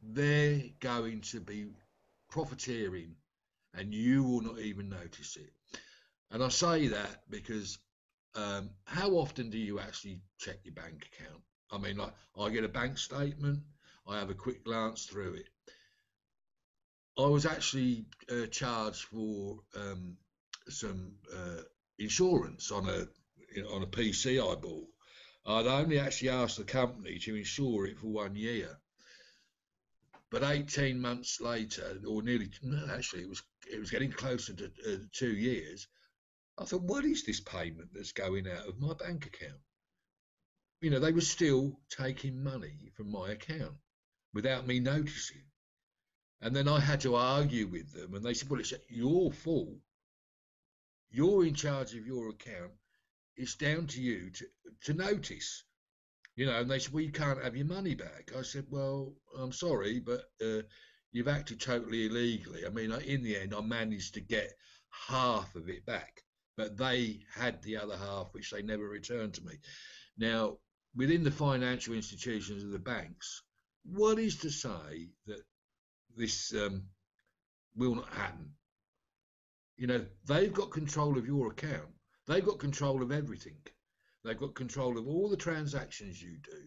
they're going to be profiteering, and you will not even notice it. And I say that because how often do you actually check your bank account? I mean, like, I get a bank statement, I have a quick glance through it. I was actually charged for some insurance on a PC I bought. I'd only actually asked the company to insure it for 1 year, but 18 months later, or nearly, no, actually, it was getting closer to 2 years. I thought, what is this payment that's going out of my bank account? They were still taking money from my account without me noticing. And then I had to argue with them, and they said, well, it's your fault. You're in charge of your account. It's down to you to notice. And they said, well, you can't have your money back. I said, well, I'm sorry, but you've acted totally illegally. I mean, in the end, I managed to get half of it back, but they had the other half, which they never returned to me. Now, within the financial institutions of the banks, what is to say that this will not happen? They've got control of your account. They've got control of everything. They've got control of all the transactions you do,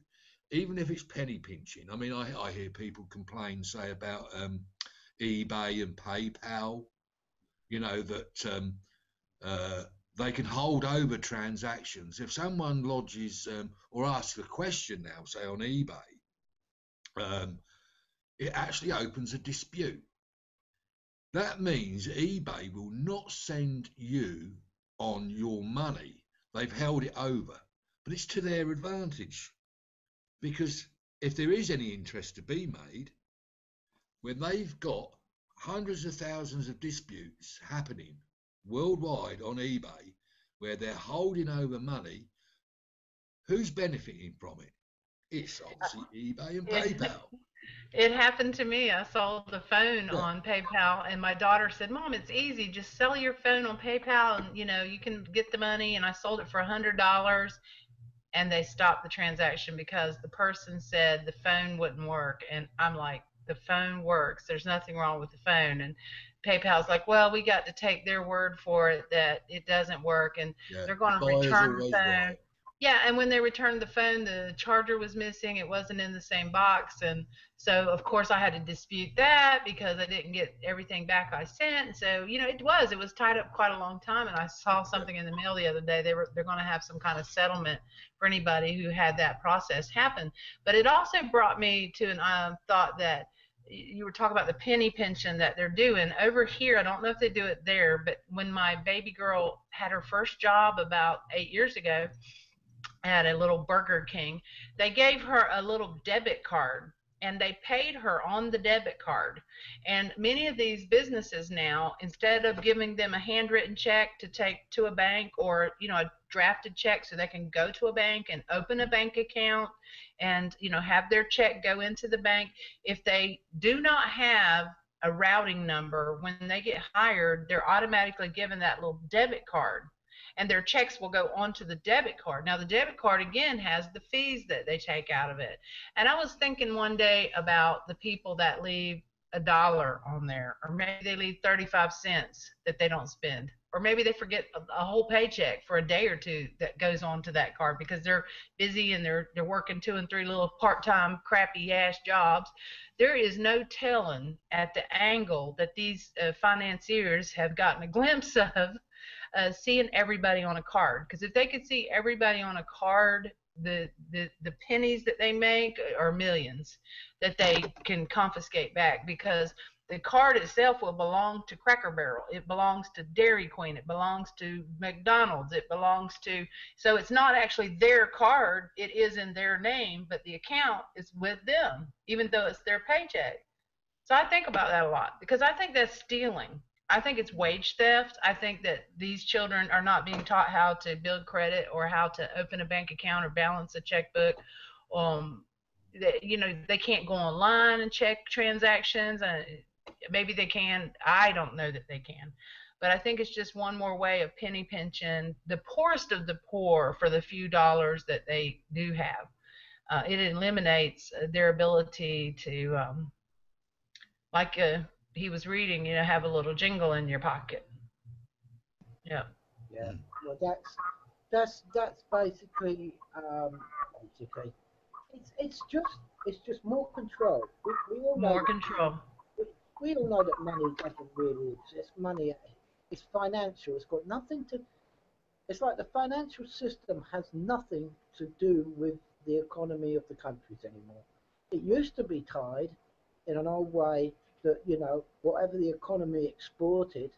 even if it's penny pinching. I mean, I hear people complain, say, about eBay and PayPal, that... they can hold over transactions. If someone lodges or asks a question now, say on eBay, it actually opens a dispute. That means eBay will not send you on your money. They've held it over, but it's to their advantage, because if there is any interest to be made, when they've got hundreds of thousands of disputes happening worldwide on eBay where they're holding over money, who's benefiting from it? It's obviously eBay and PayPal. It happened to me. I sold the phone on PayPal, and my daughter said, Mom, it's easy, just sell your phone on PayPal and you can get the money. And I sold it for $100, and they stopped the transaction because the person said the phone wouldn't work. And I'm like, the phone works, there's nothing wrong with the phone. And PayPal's like, well, we got to take their word for it that it doesn't work, and they're going to return the phone. Right. Yeah, and when they returned the phone, the charger was missing. It wasn't in the same box. And so, of course, I had to dispute that because I didn't get everything back I sent. And so, you know, it was tied up quite a long time. And I saw something in the mail the other day. They're going to have some kind of settlement for anybody who had that process happen. But it also brought me to an thought that you were talking about the penny pension that they're doing. Over here, I don't know if they do it there, but when my baby girl had her first job about 8 years ago, at a little Burger King, they gave her a little debit card, and they paid her on the debit card. And many of these businesses now, instead of giving them a handwritten check to take to a bank, or, you know, a drafted check so they can go to a bank and open a bank account and, you know, have their check go into the bank, if they do not have a routing number when they get hired, they're automatically given that little debit card. And their checks will go onto the debit card. Now, the debit card, again, has the fees that they take out of it. And I was thinking one day about the people that leave $1 on there, or maybe they leave 35 cents that they don't spend, or maybe they forget a whole paycheck for a day or two that goes onto that card because they're busy and they're working 2 and 3 little part-time crappy-ass jobs. There is no telling at the angle that these financiers have gotten a glimpse of seeing everybody on a card, because if they could see everybody on a card, the pennies that they make are millions that they can confiscate back, because the card itself will belong to Cracker Barrel, it belongs to Dairy Queen, it belongs to McDonald's, it belongs to, so it's not actually their card, it is in their name, but the account is with them, even though it's their paycheck. So I think about that a lot, because I think that's stealing. I think it's wage theft. I think that these children are not being taught how to build credit or how to open a bank account or balance a checkbook. You know, they can't go online and check transactions. Maybe they can. I don't know that they can. But I think it's just one more way of penny pinching the poorest of the poor for the few dollars that they do have. It eliminates their ability to, he was reading, you know, have a little jingle in your pocket. Yeah. Yeah. Well, that's basically it's just more control. We all know more control. We all know that money doesn't really exist. Money is financial. It's got nothing to. It's like the financial system has nothing to do with the economy of the countries anymore. It used to be tied in an old way. That, you know, whatever the economy exported,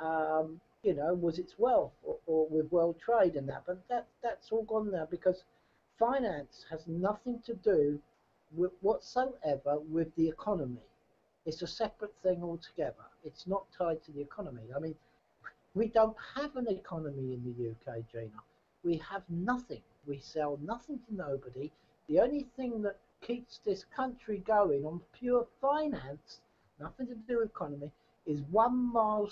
you know, was its wealth, or with world trade and that. But that's all gone now, because finance has nothing to do with whatsoever with the economy. It's a separate thing altogether. It's not tied to the economy. I mean, we don't have an economy in the UK, Gina. We have nothing. We sell nothing to nobody. The only thing that keeps this country going on pure finance, nothing to do with economy, is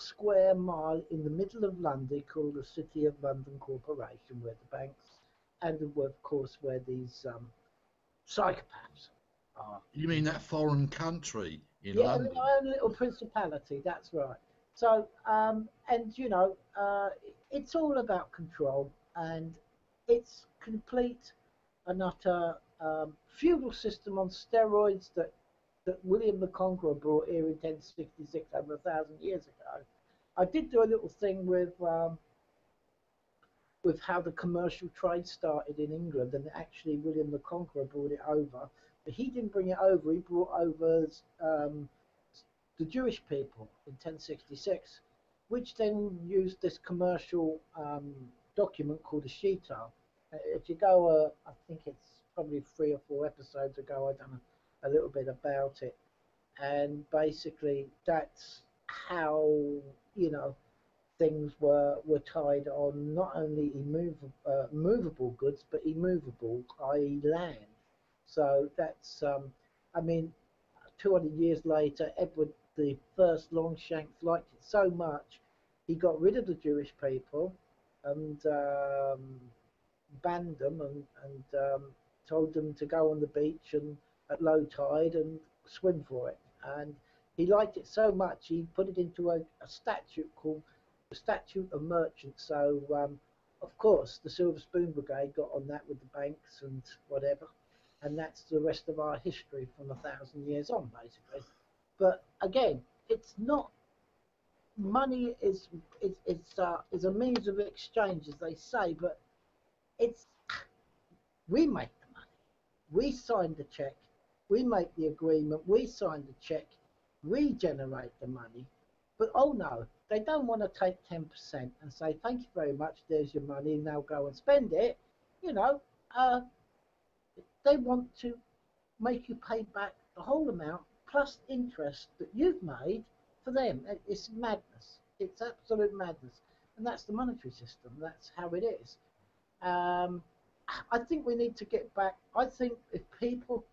square mile in the middle of London called the City of London Corporation, where the banks and, of course, where these psychopaths are. You mean that foreign country in London? Yeah, my own little principality, that's right. So, and, you know, it's all about control, and it's complete and utter feudal system on steroids that William the Conqueror brought here in 1066, over 1,000 years ago. I did do a little thing with how the commercial trade started in England, and actually William the Conqueror brought it over, but he didn't bring it over. He brought over the Jewish people in 1066, which then used this commercial document called the Shita. If you go, I think it's probably 3 or 4 episodes ago, I've done a little bit about it, and basically that's how, you know, things were tied on not only movable goods, but immovable, i.e. land. So that's, I mean, 200 years later, Edward the First Longshanks liked it so much, he got rid of the Jewish people and banned them and told them to go on the beach and at low tide and swim for it. And he liked it so much he put it into a statute called the Statute of Merchant. So of course, the Silver Spoon Brigade got on that with the banks and whatever, and that's the rest of our history from 1,000 years on, basically. But again, it's not money is a means of exchange, as they say, but it's we make the money, we sign the check, we make the agreement, we sign the check, we generate the money. But oh no, they don't want to take 10% and say thank you very much, there's your money, and they'll go and spend it. You know, they want to make you pay back the whole amount plus interest that you've made for them. It's madness. It's absolute madness. And that's the monetary system. That's how it is. I think we need to get back. I think if people,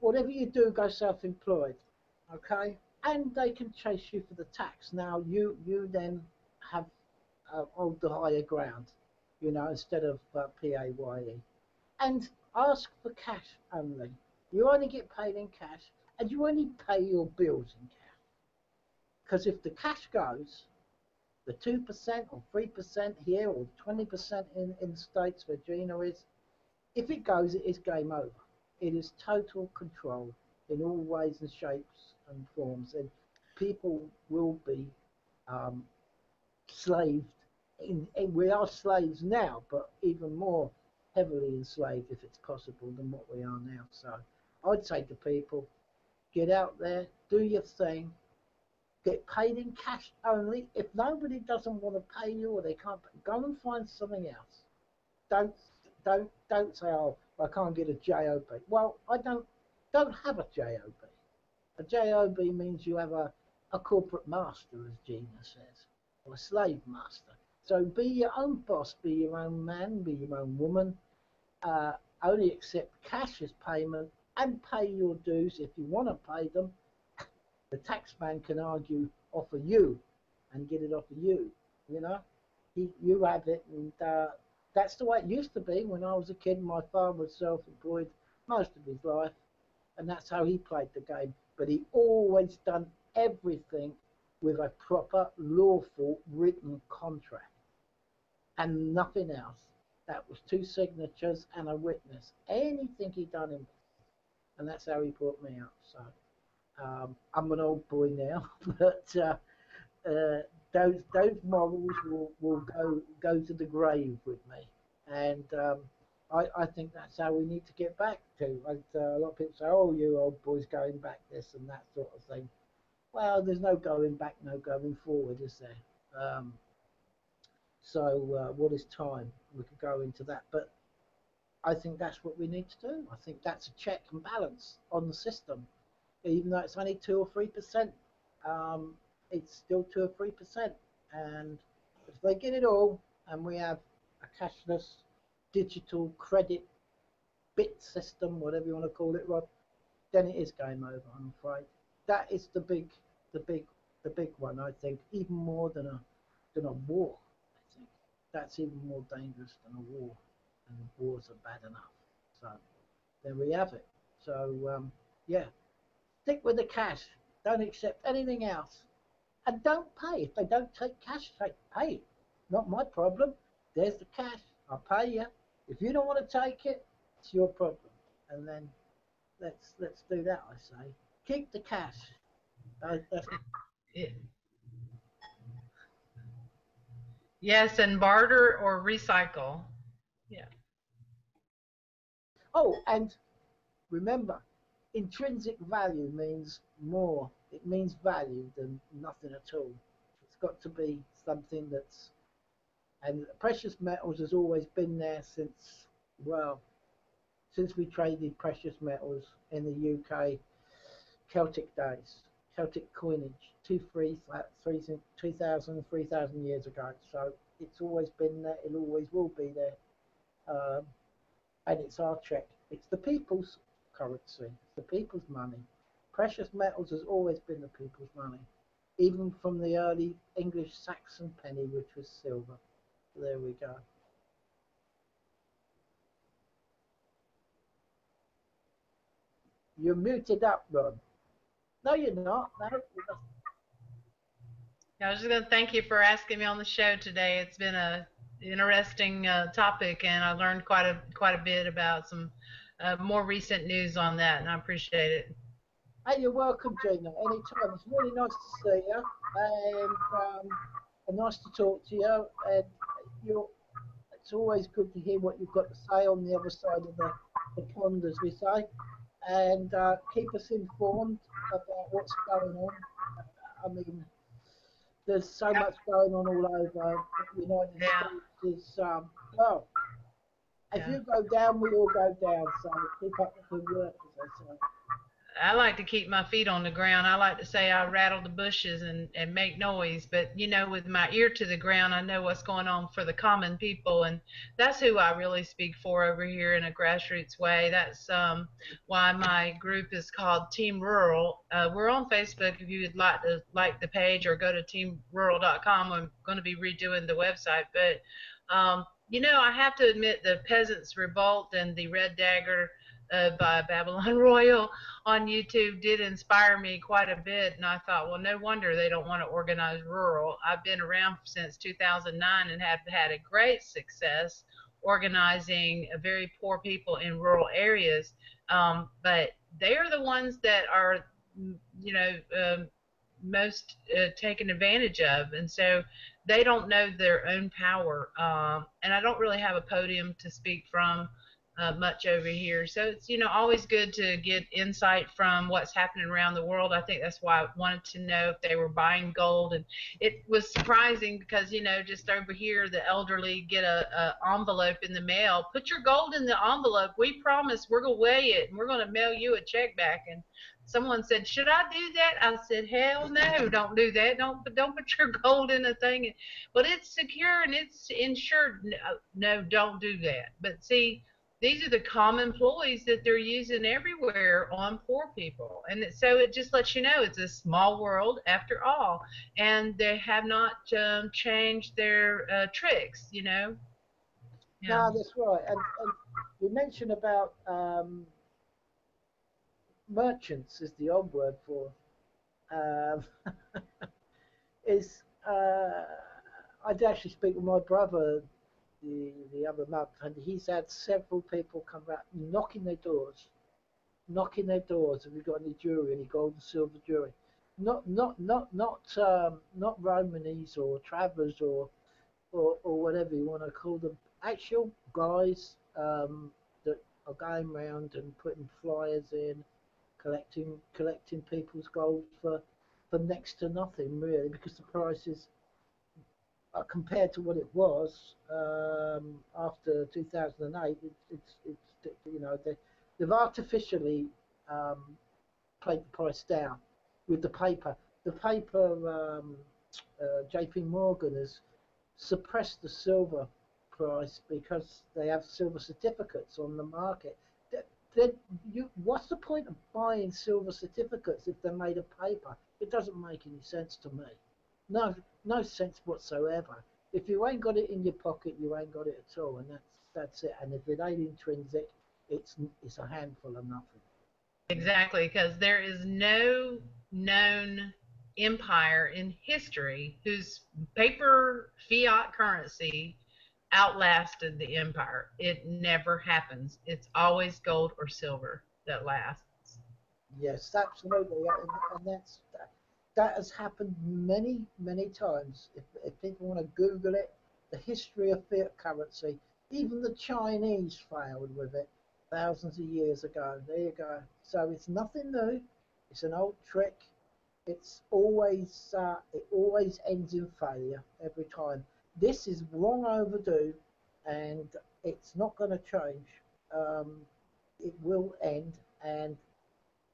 whatever you do, go self-employed, okay? And they can chase you for the tax. Now you then have hold the higher ground, you know, instead of PAYE. And ask for cash only. You only get paid in cash, and you only pay your bills in cash. Because if the cash goes, the 2% or 3% here, or 20% in the States where Gina is, if it goes, it is game over. It is total control in all ways and shapes and forms, and people will be enslaved. We are slaves now, but even more heavily enslaved, if it's possible, than what we are now. So I'd say to people, get out there, do your thing, get paid in cash only. If nobody doesn't want to pay you or they can't, go and find something else. Don't say, oh, I can't get a job. Well, I don't have a job. A job means you have a corporate master, as Gina says, or a slave master. So be your own boss, be your own man, be your own woman. Only accept cash as payment and pay your dues if you want to pay them. The taxman can argue off of you and get it off of you. You know, you have it, and that's the way it used to be when I was a kid. My father was self-employed most of his life, and that's how he played the game. But he always done everything with a proper, lawful, written contract and nothing else. That was 2 signatures and a witness. Anything he done in, and that's how he brought me up. So I'm an old boy now, but those morals will go to the grave with me, and I think that's how we need to get back to. And, a lot of people say, "Oh, you old boys going back this and that sort of thing." Well, there's no going back, no going forward, is there? So what is time? We could go into that, but I think that's what we need to do. I think that's a check and balance on the system, even though it's only 2 or 3%. It's still 2 or 3%, and if they get it all, and we have a cashless, digital credit bit system, whatever you want to call it, Rob, then it is game over, I'm afraid. That is the big one, I think, even more than a war. I think that's even more dangerous than a war, and wars are bad enough. So there we have it. So yeah, stick with the cash. Don't accept anything else, and don't pay if they don't take cash. Take pay. Not my problem. There's the cash. I'll pay you. If you don't want to take it, it's your problem. And then let's do that. I say. Keep the cash. That's it. Yes, and barter or recycle. Yeah. Oh, and remember, intrinsic value means more. It means value than nothing at all. It's got to be something that's... And precious metals has always been there since, well, since we traded precious metals in the UK. Celtic days, Celtic coinage, 2,000 years ago. So it's always been there, it always will be there. And it's our check. It's the people's currency, it's the people's money. Precious metals has always been the people's money, even from the early English Saxon penny, which was silver. There we go. You're muted up, Ron. No, you're not. No, you're not. Yeah, I was just going to thank you for asking me on the show today. It's been an interesting topic, and I learned quite a bit about some more recent news on that, and I appreciate it. Hey, you're welcome, Gina. Anytime. It's really nice to see you, and nice to talk to you. And it's always good to hear what you've got to say on the other side of the pond, as we say. And keep us informed about what's going on. I mean, there's so much going on all over the United States. Is, well, if you go down, we all go down. So keep up the good work, as I say. I like to keep my feet on the ground. I like to say I rattle the bushes and make noise, but you know, with my ear to the ground, I know what's going on for the common people, and that's who I really speak for over here in a grassroots way. That's why my group is called Team Rural. We're on Facebook if you would like to like the page, or go to teamrural.com. I'm going to be redoing the website, but you know, I have to admit the Peasants' Revolt and the Red Dagger by Babylon Royal on YouTube did inspire me quite a bit, and I thought, well, no wonder they don't want to organize rural. I've been around since 2009 and have had a great success organizing very poor people in rural areas, but they are the ones that are, you know, most taken advantage of, and so they don't know their own power, and I don't really have a podium to speak from much over here. So it's, you know, always good to get insight from what's happening around the world. I think that's why I wanted to know if they were buying gold, and it was surprising because, you know, just over here the elderly get a envelope in the mail. Put your gold in the envelope. We promise we're going to weigh it and we're going to mail you a check back. And someone said, should I do that? I said, hell no, don't do that. Don't put your gold in a thing. But it's secure and it's insured. No, don't do that. But see, these are the common ploys that they're using everywhere on poor people. And so it just lets you know it's a small world after all. And they have not changed their tricks, you know. Yeah. No, that's right. And you mentioned about merchants is the odd word for. I'd actually speak with my brother the other month, and he's had several people come out knocking their doors. Have you got any jewelry, any gold and silver jewelry? Not Romanies or Travers or whatever you want to call them. Actual guys that are going around and putting flyers in, collecting people's gold for next to nothing really, because the price is, compared to what it was after 2008, it's you know, they've artificially played the price down with the paper. The paper, J.P. Morgan has suppressed the silver price because they have silver certificates on the market. What's the point of buying silver certificates if they're made of paper? It doesn't make any sense to me. No sense whatsoever. If you ain't got it in your pocket, you ain't got it at all, and that's it. And if it ain't intrinsic, it's a handful of nothing. Exactly, because there is no known empire in history whose paper fiat currency outlasted the empire. It never happens. It's always gold or silver that lasts. Yes, absolutely, and that's. That has happened many, many times. If people want to Google it, the history of fiat currency, even the Chinese failed with it thousands of years ago. There you go. So it's nothing new. It's an old trick. It's always it always ends in failure every time. This is long overdue, and it's not going to change. It will end, and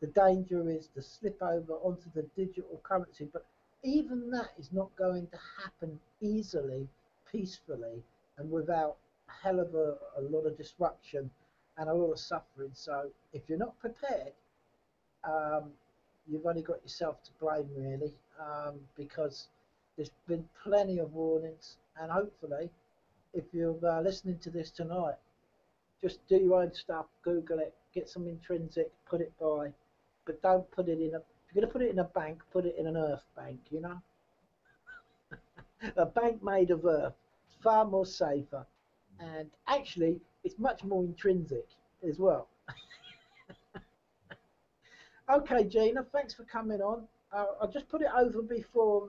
the danger is the slip over onto the digital currency, but even that is not going to happen easily, peacefully, and without a hell of a lot of disruption and a lot of suffering. So if you're not prepared, you've only got yourself to blame, really, because there's been plenty of warnings, and hopefully, if you're listening to this tonight, just do your own stuff, Google it, get some intrinsic, put it by. But don't put it in a, if you're going to put it in a bank, put it in an earth bank, you know? A bank made of earth, far more safer, and actually it's much more intrinsic as well. Okay, Gina, thanks for coming on. I'll just put it over before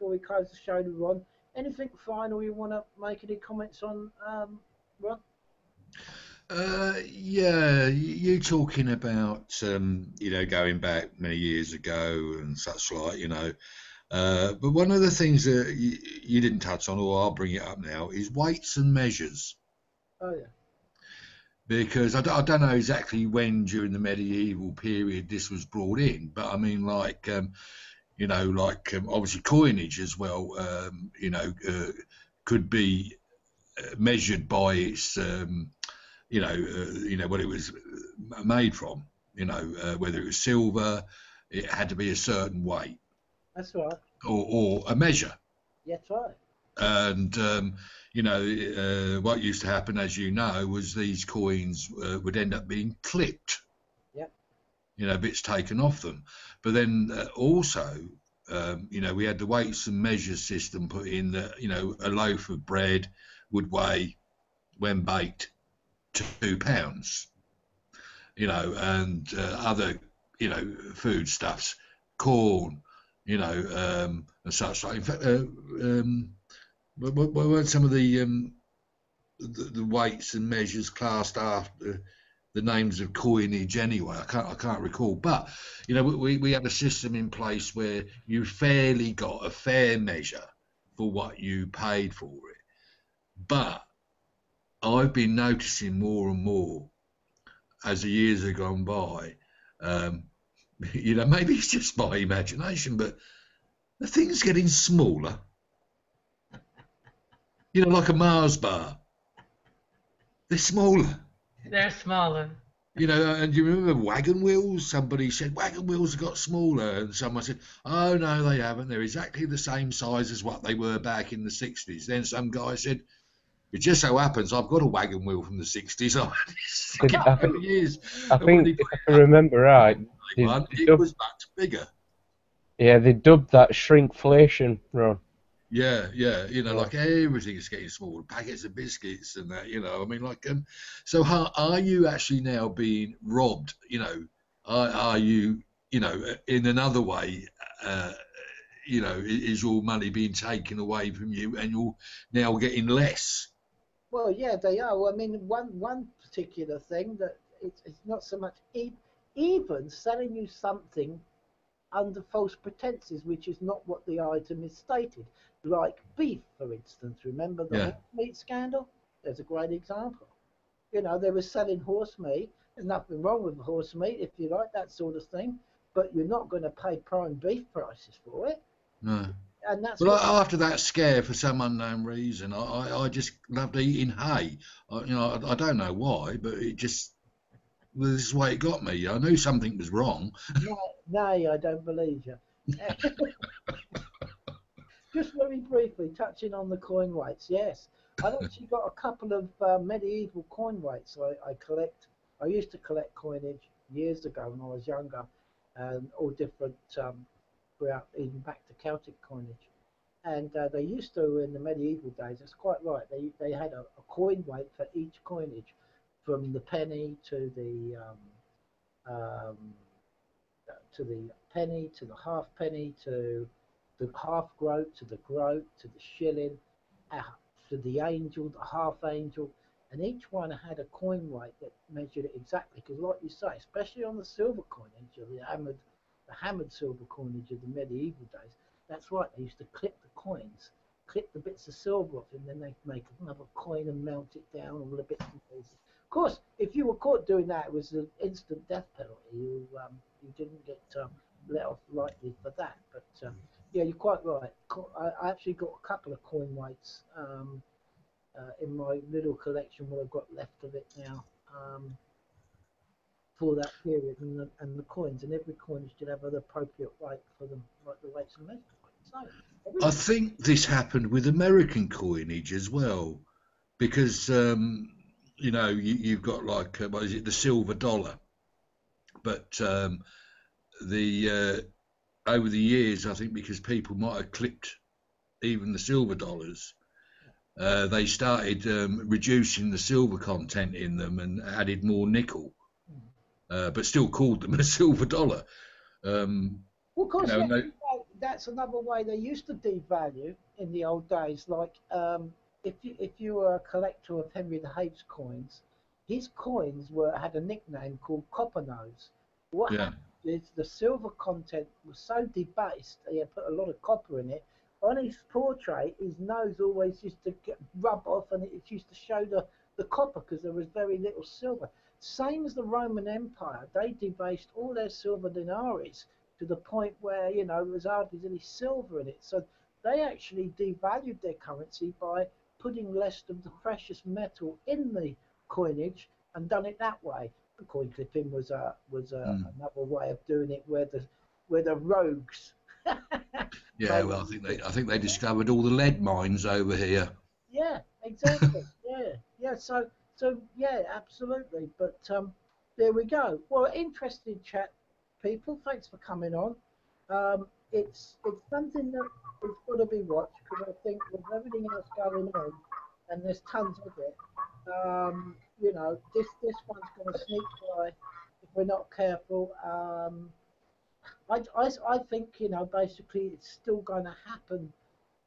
we close the show to Ron. Anything final you want to make any comments on, Ron? Yeah, you talking about you know, going back many years ago and such like, you know. But one of the things that you didn't touch on, or I'll bring it up now, is weights and measures. Oh yeah. Because I don't know exactly when during the medieval period this was brought in, but I mean, like, you know, like obviously coinage as well, you know, could be measured by its, you know what it was made from, you know, whether it was silver, it had to be a certain weight. That's right. Or a measure. That's right. And you know, what used to happen, as you know, was these coins would end up being clipped. Yeah. You know, bits taken off them. But then also, you know, we had the weights and measures system put in that, you know, a loaf of bread would weigh, when baked, 2 pounds. You know, and other, you know, foodstuffs, corn, you know, and such like. In fact, what were some of the weights and measures classed after the names of coinage anyway? I can't recall. But you know, we had a system in place where you fairly got a fair measure for what you paid for it. But I've been noticing more and more as the years have gone by. You know, maybe it's just my imagination, but the thing's getting smaller. You know, like a Mars bar. They're smaller. They're smaller. You know, and you remember wagon wheels? Somebody said wagon wheels have got smaller, and someone said, "Oh no, they haven't. They're exactly the same size as what they were back in the 60s." Then some guy said, "It just so happens I've got a wagon wheel from the 60s. I think if I remember right, it was much bigger." Yeah, they dubbed that shrinkflation, Ron. Yeah, yeah, you know, like everything is getting smaller, packets of biscuits and that, you know. I mean, like, so how are you actually now being robbed? You know, are you, you know, in another way, you know, is your money being taken away from you and you're now getting less? Well, yeah, they are. I mean, one particular thing that it's not so much even selling you something under false pretenses, which is not what the item is stated. Like beef, for instance. Remember the horse meat scandal? There's a great example. You know, they were selling horse meat. There's nothing wrong with horse meat, if you like, that sort of thing. But you're not going to pay prime beef prices for it. No. And that's, well, after that scare, for some unknown reason, I just loved eating hay. You know, I don't know why, but it just... this is why it got me. I knew something was wrong. No, I don't believe you. Just very briefly touching on the coin weights. Yes, I've actually got a couple of medieval coin weights I collect. I used to collect coinage years ago when I was younger, and all different, even back to Celtic coinage. And they used to, in the medieval days, it's quite right, they had a coin weight for each coinage, from the penny to the penny, to the half penny, to the half groat, to the shilling, to the angel, the half angel, and each one had a coin weight that measured it exactly. Because, like you say, especially on the silver coinage, or the hammered silver coinage of the medieval days, that's right. They used to clip the coins, clip the bits of silver off, and then they'd make another coin and melt it down, all the bits and pieces. Of course, if you were caught doing that, it was an instant death penalty. You didn't get let off lightly for that. But yeah, you're quite right. I actually got a couple of coin weights in my little collection, what I've got left of it now, for that period, and the coins. And every coinage did have an appropriate weight for them, like the weights and measures. So, I think this happened with American coinage as well, because... you know, you've got, like, what is it, the silver dollar, but over the years, I think because people might have clipped even the silver dollars. They started reducing the silver content in them and added more nickel, but still called them a silver dollar. Well, of course, you know, yeah, that's another way they used to devalue in the old days. Like if you were a collector of Henry the Eighth's coins, his coins had a nickname called Coppernose. What happened is the silver content was so debased, they had put a lot of copper in it. On his portrait, his nose always used to get rub off, and it used to show the copper because there was very little silver. Same as the Roman Empire, they debased all their silver denarii to the point where, you know, there was hardly any silver in it. So they actually devalued their currency by putting less of the precious metal in the coinage and done it that way. The coin clipping was another way of doing it, where the rogues. Yeah, well, I think they discovered all the lead mines over here. Yeah, exactly. yeah. So yeah, absolutely. But there we go. Well, interesting chat, people. Thanks for coming on. It's something that has got to be watched because I think with everything else going on, and there's tons of it. You know, this one's going to sneak by if we're not careful. I think, you know, basically it's still going to happen,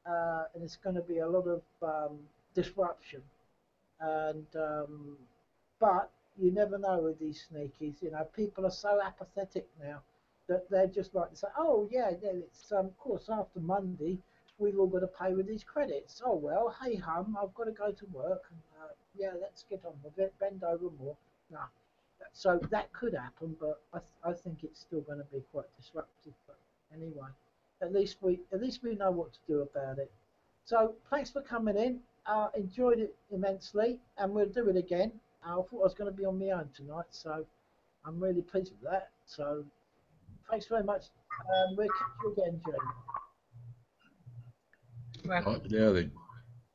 and it's going to be a lot of disruption, and but you never know with these sneakies. You know, people are so apathetic now that they're just like to say, oh yeah, it's of course after Monday we've all got to pay with these credits. Oh well, hey hum, I've got to go to work. And, yeah, let's get on with it. Bend over more. No. So that could happen, but I think it's still going to be quite disruptive. But anyway, at least we know what to do about it. So thanks for coming in. Enjoyed it immensely, and we'll do it again. I thought I was going to be on my own tonight, so I'm really pleased with that. So thanks very much. We'll catch you again, Gina. Right. Yeah, then.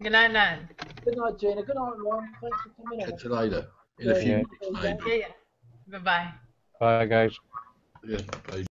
Good night, Nan. Good night, Gina. Good night, Ron. Thanks for coming in. Catch you later. In a few minutes. Yeah. Bye-bye. Bye, guys. Yeah, bye.